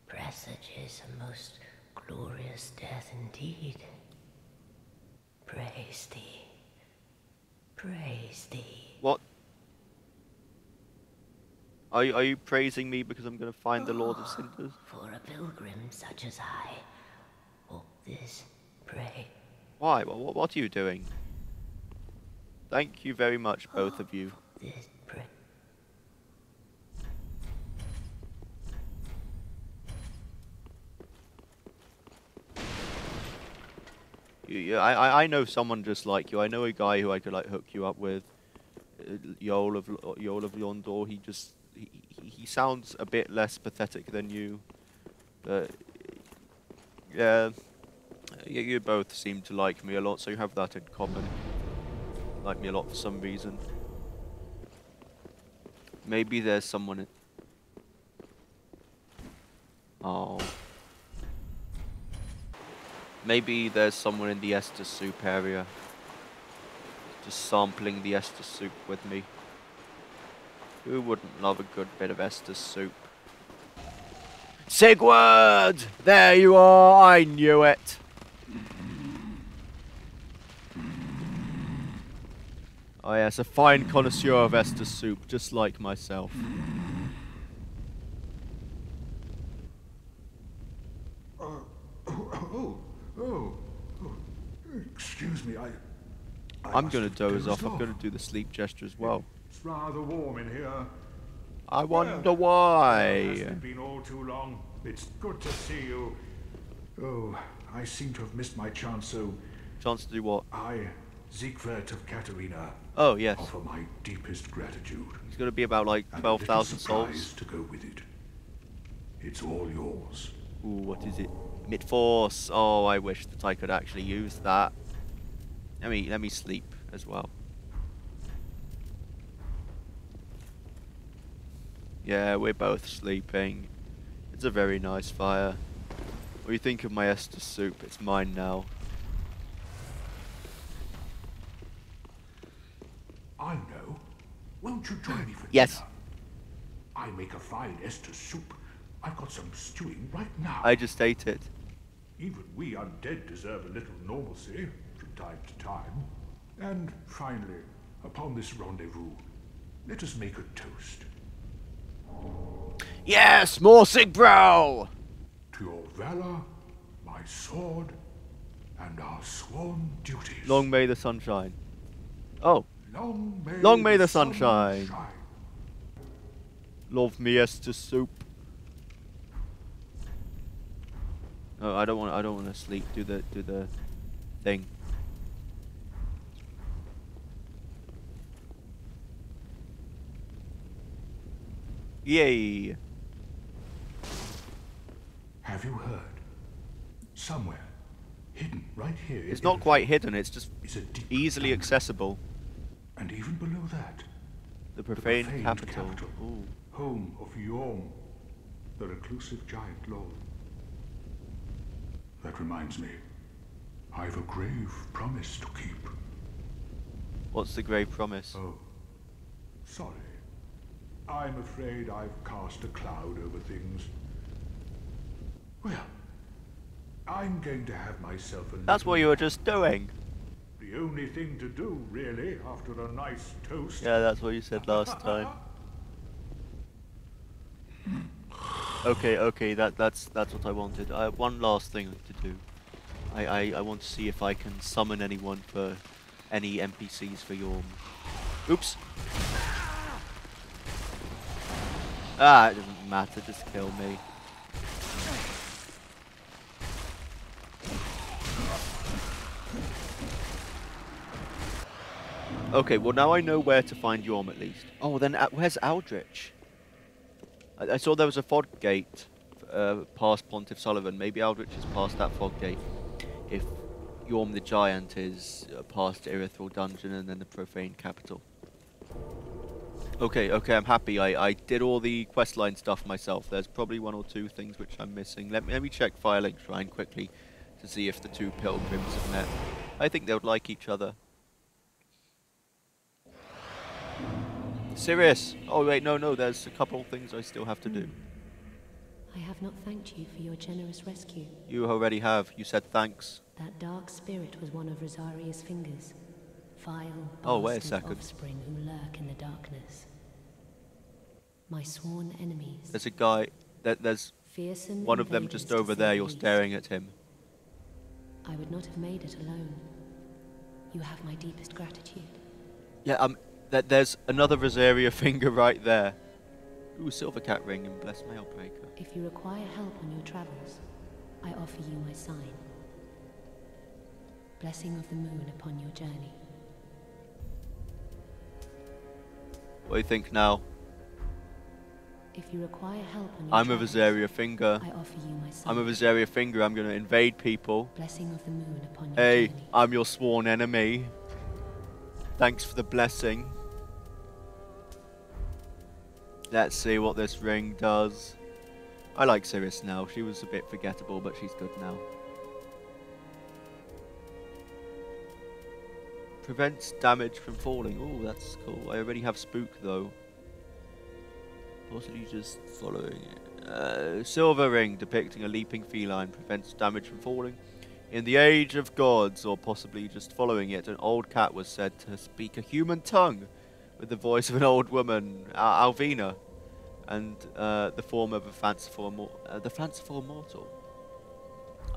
presages a most glorious death indeed. Praise thee. Praise thee. What? Are you, are you praising me because I'm going to find oh, the Lord of Cinders? For a pilgrim such as I, all this pray. Why? What, what are you doing? Thank you very much, both oh, of you. you, you I, I know someone just like you. I know a guy who I could like hook you up with. Yhorm of Yhorm of Yondor. He just he, he sounds a bit less pathetic than you, but yeah, you, you both seem to like me a lot, so you have that in common. Like me a lot for some reason. Maybe there's someone in... Oh. Maybe there's someone in the Ester Soup area. Just sampling the Ester Soup with me. Who wouldn't love a good bit of Ester Soup? Siegward! There you are! I knew it! Oh yes, a fine connoisseur of Ester Soup, just like myself. Uh, oh, oh, oh, oh, excuse me, I... I I'm gonna doze off. off, I'm gonna do the sleep gesture as well. It's rather warm in here. I wonder well, why. It hasn't been all too long. It's good to see you. Oh, I seem to have missed my chance, so... Chance to do what? I... Siegward of Katarina. Oh yes. Offer my deepest gratitude. It's going to be about like twelve thousand souls to go with it. It's all yours. Ooh, what is it? Midforce. Oh, I wish that I could actually use that. Let me let me sleep as well. Yeah, we're both sleeping. It's a very nice fire. What do you think of my Ester Soup? It's mine now. I know. Won't you join me for yes. dinner? I make a fine Ester Soup. I've got some stewing right now. I just ate it. Even we undead deserve a little normalcy from time to time. And finally, upon this rendezvous, let us make a toast. Yes, more Sigbrow! To your valor, my sword, and our sworn duties. Long may the sun shine. Oh. Long may, Long may the, the sun shine. shine. Love me Ester Soup. Oh, I don't want. I don't want to sleep. Do the do the thing. Yay! Have you heard? Somewhere hidden right here. It's not quite hidden, it's just it's easily tunnel. accessible. And even below that, the profane, the profane capital, capital. Ooh. Home of Yhorm, the reclusive giant lord. That reminds me, I've a grave promise to keep. What's the grave promise? Oh, sorry. I'm afraid I've cast a cloud over things. Well, I'm going to have myself a... That's what you were just doing. The only thing to do, really, after a nice toast. Yeah, that's what you said last time. Okay, okay, that that's that's what I wanted. I one last thing to do. I, I I want to see if I can summon anyone for any N P Cs for Yhorm. Oops. Ah, it doesn't matter. Just kill me. Okay, well now I know where to find Yhorm at least. Oh, then uh, where's Aldrich? I, I saw there was a fog gate uh, past Pontiff Sulyvahn. Maybe Aldrich is past that fog gate. If Yhorm the Giant is uh, past Irithyll Dungeon and then the Profane Capital. Okay, okay, I'm happy. I, I did all the questline stuff myself. There's probably one or two things which I'm missing. Let me, let me check Firelink Shrine quickly to see if the two pilgrims have met. I think they would like each other. Sirris! Oh wait, no, no, there's a couple things I still have to do. I have not thanked you for your generous rescue. You already have. You said thanks. That dark spirit was one of Rosaria's fingers. Vile, oh, wait a second. Offspring who lurk in the darkness. My sworn enemies. There's a guy. There, there's Fearsome one of them just over there. You're staring at him. I would not have made it alone. You have my deepest gratitude. Yeah, um... That there's another Rosaria finger right there. Ooh, silver cat ring and blessed mailbreaker. If you require help on your travels, I offer you my sign. Blessing of the moon upon your journey. What do you think now? If you require help on your I'm travels, a Rosaria finger. I offer you my sign. I'm a Rosaria finger. I'm going to invade people. Blessing of the moon upon your hey, journey. Hey, I'm your sworn enemy. Thanks for the blessing. Let's see what this ring does. I like Sirris now. She was a bit forgettable, but she's good now. Prevents damage from falling. Oh, that's cool. I already have spook, though. Possibly just following it. Uh, silver ring depicting a leaping feline. Prevents damage from falling. In the age of gods, or possibly just following it, an old cat was said to speak a human tongue with the voice of an old woman, uh, Alvina, and uh, the form of a fanciful, uh, the fanciful mortal.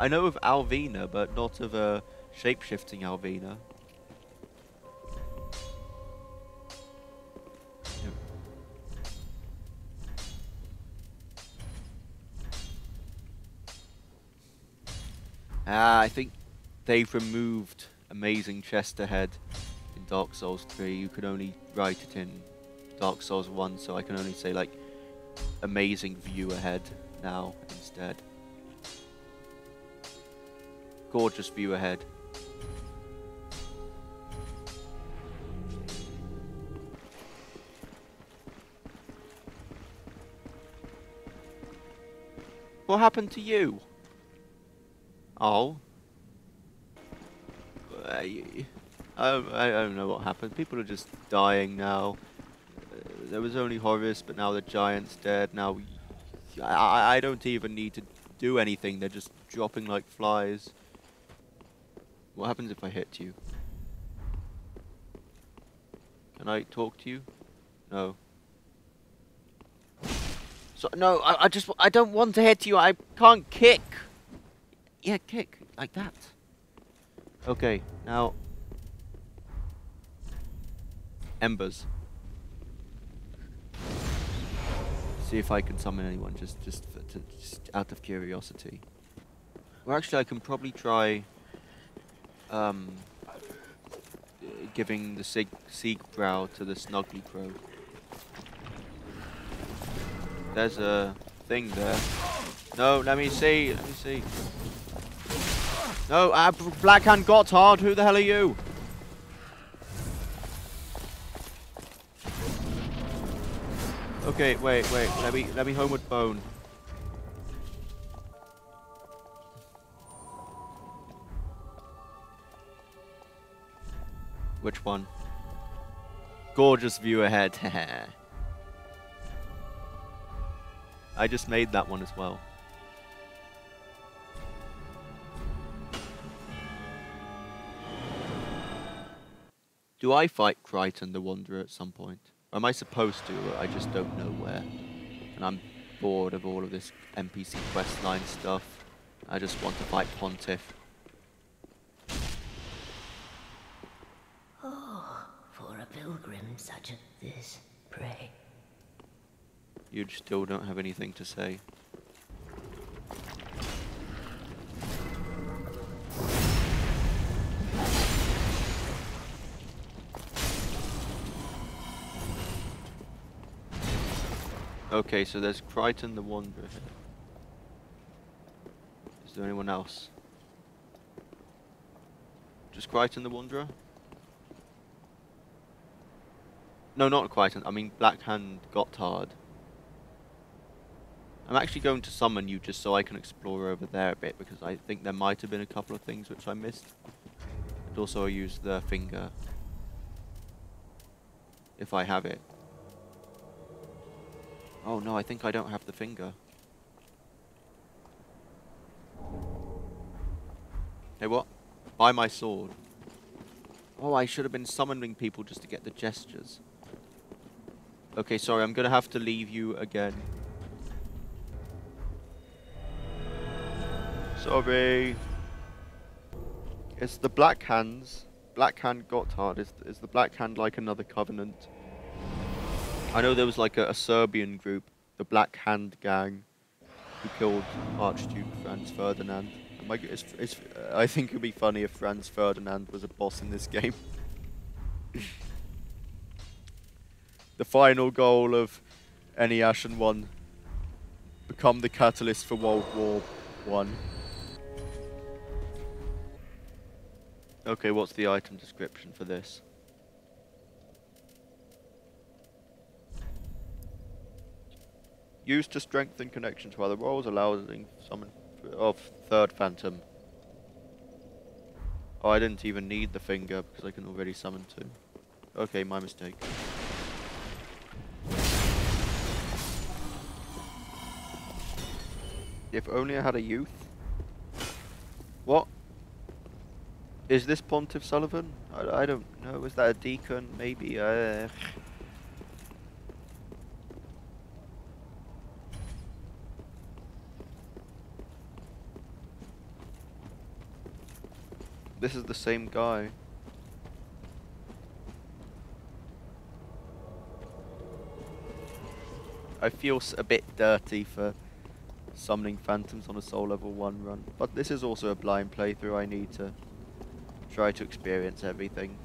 I know of Alvina, but not of a shape-shifting Alvina. Ah, I think they've removed Amazing Chesterhead in Dark Souls three. You could only write it in Dark Souls one, so I can only say, like, Amazing View Ahead now instead. Gorgeous View Ahead. What happened to you? Oh, I, I don't know what happened. People are just dying now. Uh, there was only Horus, but now the giant's dead. Now I, I don't even need to do anything. They're just dropping like flies. What happens if I hit you? Can I talk to you? No. So no, I, I just I don't want to hit you. I can't kick. Yeah, kick like that. Okay, now embers. See if I can summon anyone, just just, for, to, just out of curiosity. Well, actually, I can probably try um, giving the sig Siegbrow to the Snuggly Crow. There's a thing there. No, let me see. Let me see. No, uh, Blackhand Gotthard, who the hell are you? Okay, wait, wait, let me, let me homeward bone. Which one? Gorgeous view ahead. I just made that one as well. Do I fight Creighton the Wanderer at some point? Or am I supposed to? I just don't know where. And I'm bored of all of this N P C questline stuff. I just want to fight Pontiff. Pilgrim such as this, pray. You still don't have anything to say. Okay, so there's Creighton the Wanderer. Is there anyone else? Just Creighton the Wanderer? No, not quite. I mean, Blackhand Gotthard. I'm actually going to summon you just so I can explore over there a bit, because I think there might have been a couple of things which I missed. And also I used the finger. If I have it. Oh no, I think I don't have the finger. Hey, what? Buy my sword. Oh, I should have been summoning people just to get the gestures. Okay, sorry, I'm gonna have to leave you again. Sorry. It's the Black Hands. Blackhand Gotthard. Is, is the Black Hand like another covenant? I know there was like a, a Serbian group, the Black Hand Gang, who killed Archduke Franz Ferdinand. My, it's, it's, I think it'd be funny if Franz Ferdinand was a boss in this game. The final goal of any Ashen One: become the catalyst for World War One. Okay, what's the item description for this? Used to strengthen connection to other roles, allowing summon of third phantom. Oh, I didn't even need the finger because I can already summon two. Okay, my mistake. If only I had a youth. What? Is this Pontiff Sulyvahn? I, I don't know. Is that a deacon? Maybe. Uh... This is the same guy. I feel a bit dirty for summoning phantoms on a soul level one run, but this is also a blind playthrough. I need to try to experience everything.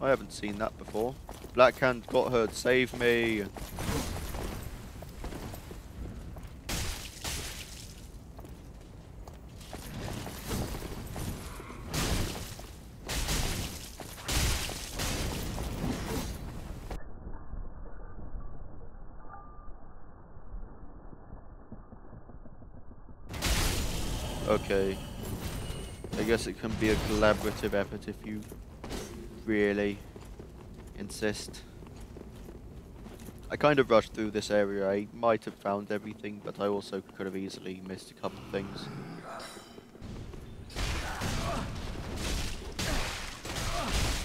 I haven't seen that before. Blackhand Gotthard, save me! Okay, I guess it can be a collaborative effort if you really insist. I kind of rushed through this area. I might have found everything, but I also could have easily missed a couple of things.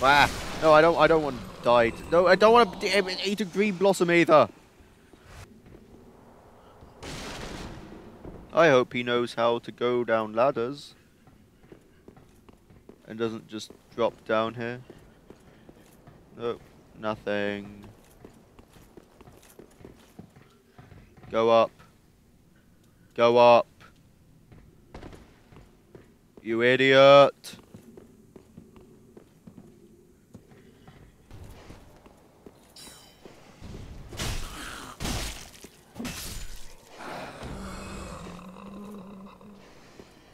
Ah, no, I don't. I don't want to die. To, no, I don't want to eat a green blossom either. I hope he knows how to go down ladders and doesn't just drop down here. Nope, nothing. Go up. Go up. You idiot.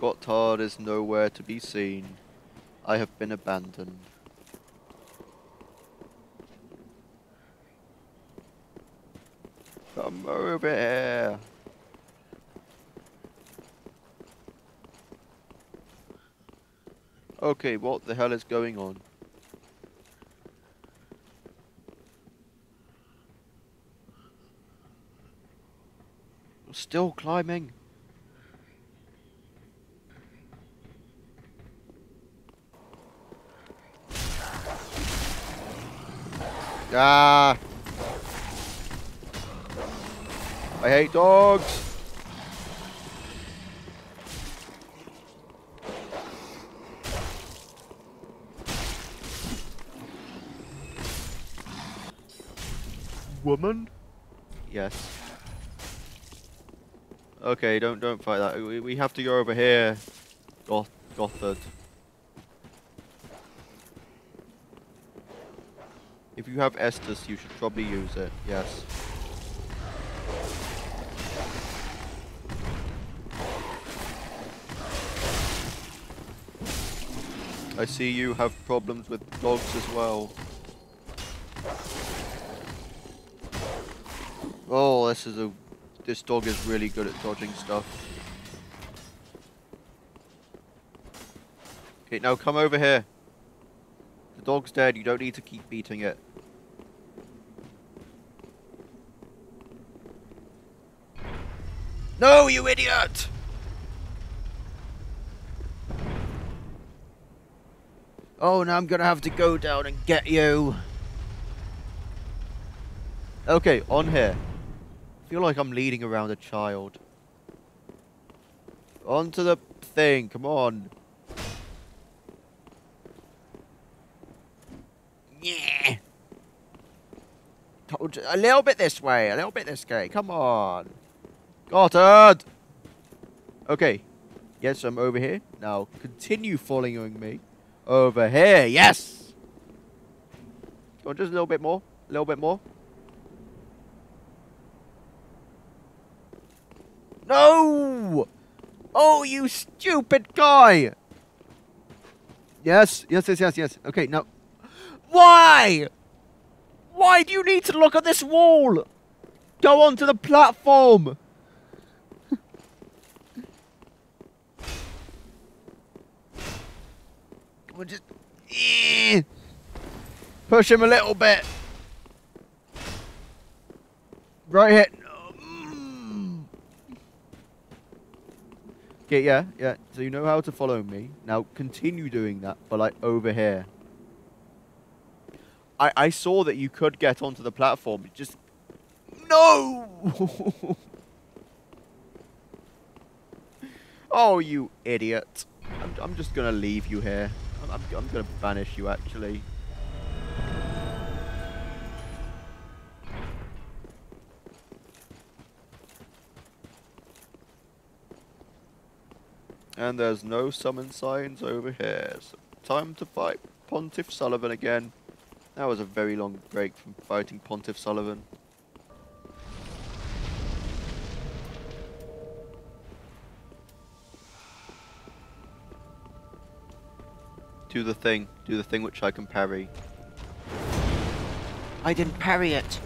Gotthard is nowhere to be seen. I have been abandoned. Come over here. Okay, what the hell is going on? I'm still climbing. Ah! I hate dogs! Woman? Yes. Okay, don't don't fight that. We, we have to go over here. Goth Gothard. If you have Estus, you should probably use it. Yes. I see you have problems with dogs as well. Oh, this is a this dog is really good at dodging stuff. Okay, now come over here. The dog's dead, you don't need to keep beating it. No, you idiot! Oh, now I'm gonna have to go down and get you. Okay, on here. I feel like I'm leading around a child. Onto the thing, come on. Yeah. Told you, a little bit this way, a little bit this way, come on. Gotthard! Okay, yes, I'm over here. Now, continue following me. Over here, yes! Come on, just a little bit more, a little bit more. No! Oh, you stupid guy! Yes, yes, yes, yes, yes. Okay, now. Why? Why do you need to look at this wall? Go onto the platform! We'll just. Eh, push him a little bit. Right here. Okay, yeah, yeah, so you know how to follow me. Now, continue doing that, but, like, over here. I, I saw that you could get onto the platform. It just... No! Oh, you idiot. I'm, I'm just going to leave you here. I'm, I'm, I'm going to banish you, actually. And there's no summon signs over here. So time to fight Pontiff Sulyvahn again. That was a very long break from fighting Pontiff Sulyvahn. Do the thing. Do the thing which I can parry. I didn't parry it.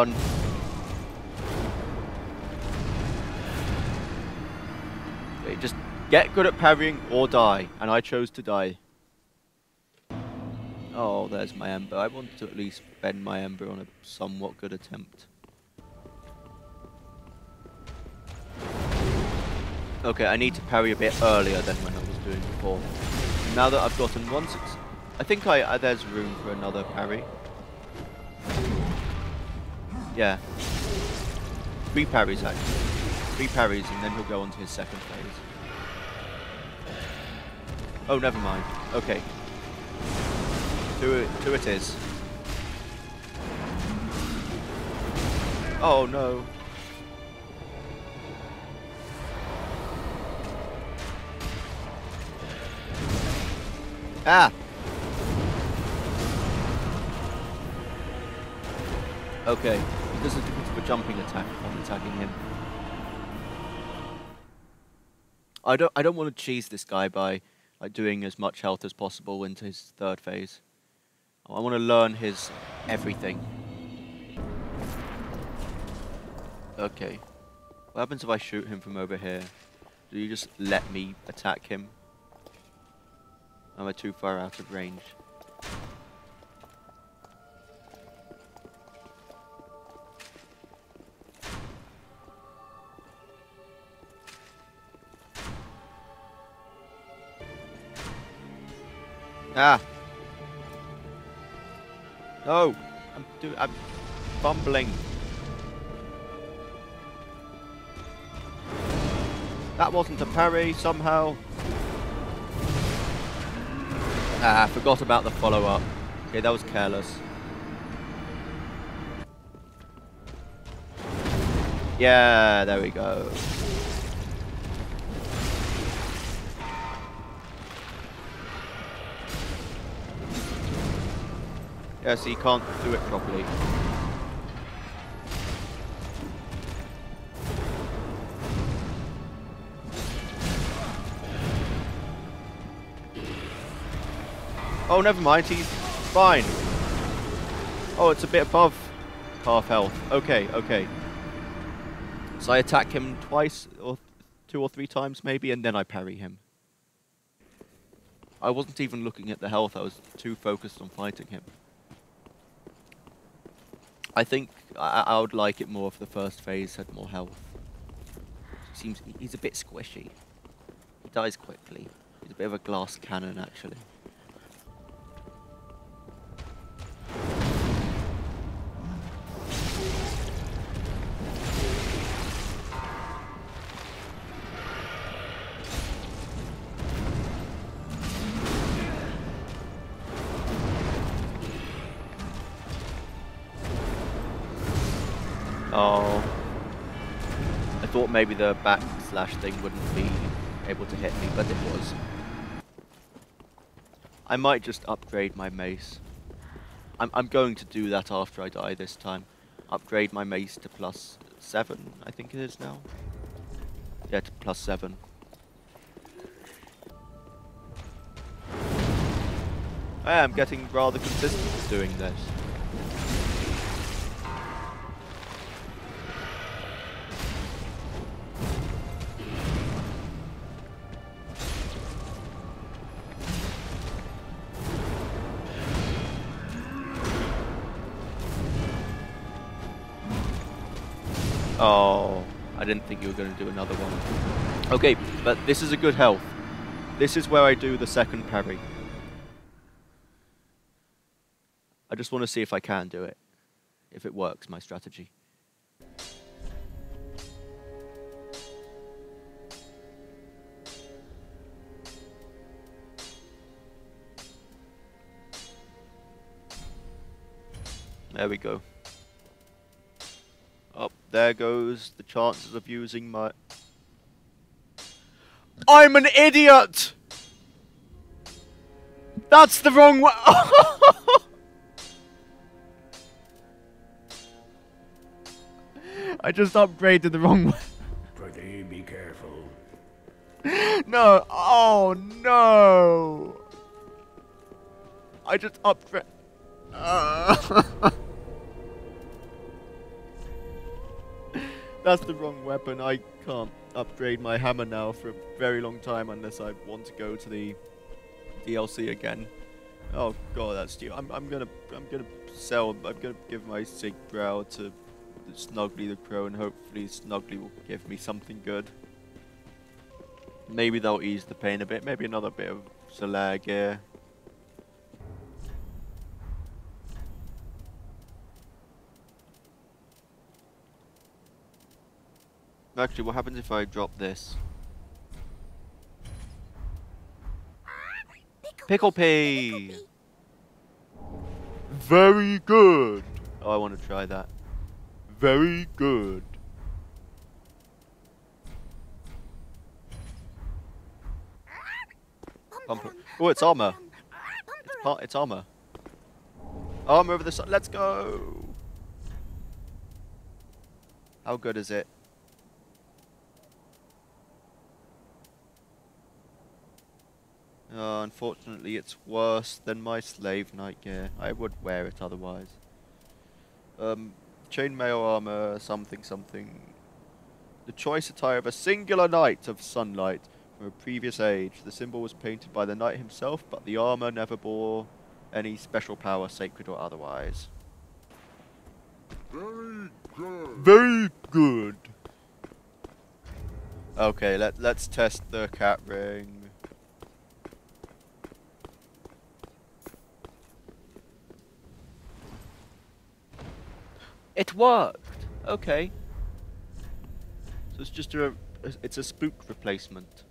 Run. Okay, just get good at parrying or die, and I chose to die. Oh, there's my ember. I wanted to at least bend my ember on a somewhat good attempt. Okay, I need to parry a bit earlier than when I was doing before. Now that I've gotten one success, I think I uh, there's room for another parry. Yeah. Three parries actually. Three parries and then he'll go on to his second phase. Oh, never mind. Okay. Two it, two it is. Oh no. Ah! Okay. It doesn't do much of a jumping attack on attacking him. I don't I don't want to cheese this guy by like doing as much health as possible into his third phase. I want to learn his everything. Okay. What happens if I shoot him from over here? Do you just let me attack him? Am I too far out of range? Ah! No! I'm, do I'm fumbling. That wasn't a parry, somehow. Ah, I forgot about the follow-up. Okay, that was careless. Yeah, there we go. Yeah, so you can't do it properly. Oh, never mind, he's fine. Oh, it's a bit above half health. Okay, okay. So I attack him twice, or two or three times maybe, and then I parry him. I wasn't even looking at the health, I was too focused on fighting him. I think I, I would like it more if the first phase had more health. Seems he's a bit squishy. He dies quickly. He's a bit of a glass cannon, actually. Maybe the backslash thing wouldn't be able to hit me, but it was. I might just upgrade my mace. I'm, I'm going to do that after I die this time. Upgrade my mace to plus seven, I think it is now. Yeah, to plus seven. I am getting rather consistent with doing this. Oh, I didn't think you were going to do another one. Okay, but this is a good health. This is where I do the second parry. I just want to see if I can do it. If it works, my strategy. There we go. Up there goes the chances of using my... I'm an idiot! That's the wrong way. I just upgraded the wrong way. Pretty be careful. No, oh no! I just upgraded... Uh. That's the wrong weapon. I can't upgrade my hammer now for a very long time unless I want to go to the D L C again. Oh god, that's stupid. I'm, I'm gonna, I'm gonna sell. I'm gonna give my Sig Brow to Snuggly the Crow, and hopefully Snuggly will give me something good. Maybe they'll ease the pain a bit. Maybe another bit of Solar gear. Actually, what happens if I drop this? Pickle pea! Very good! Oh, I want to try that. Very good. Pump. Oh, it's armor! can't, it's armor. Armor over the sun, let's go! How good is it? Oh, unfortunately it's worse than my slave knight gear. I would wear it otherwise. Um, chainmail armor, something, something. The choice attire of a singular knight of sunlight from a previous age. The symbol was painted by the knight himself, but the armor never bore any special power, sacred or otherwise. Very good. Very good. Okay, let, let's test the cat ring. It worked. Okay. So it's just a, it's a spook replacement.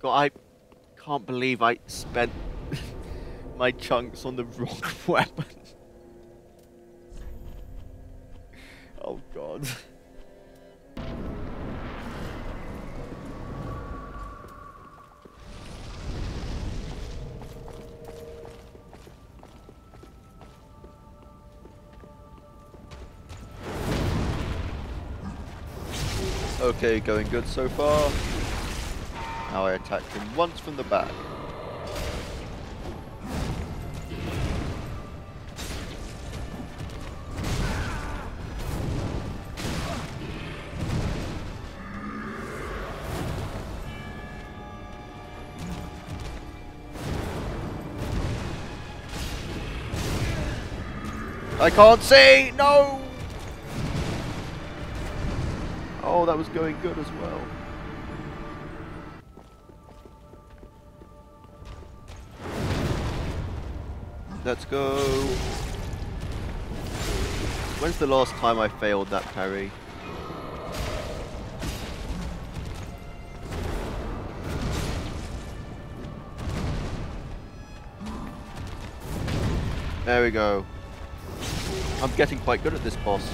God, I can't believe I spent my chunks on the wrong weapon. Oh God. Okay, going good so far. Now I attacked him once from the back. I can't see! No! Oh, that was going good as well. Let's go. When's the last time I failed that parry? There we go. I'm getting quite good at this boss.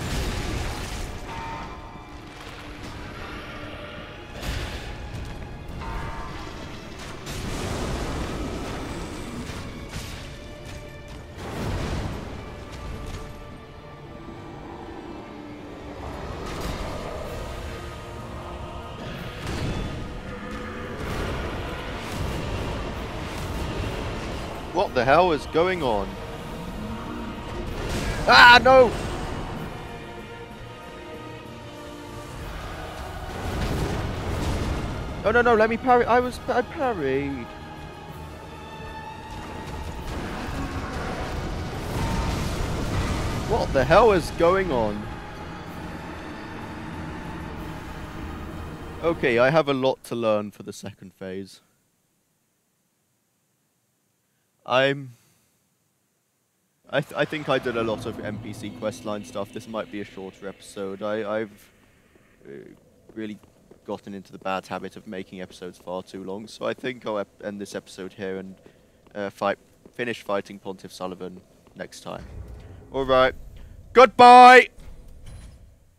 What the hell is going on? Ah, no! No, no, no, let me parry. I was... I parried. What the hell is going on? Okay, I have a lot to learn for the second phase. I'm... I, th I think I did a lot of N P C questline stuff. This might be a shorter episode. I, I've uh, really gotten into the bad habit of making episodes far too long, so I think I'll end this episode here and uh, fight, finish fighting Pontiff Sulyvahn next time. Alright, goodbye!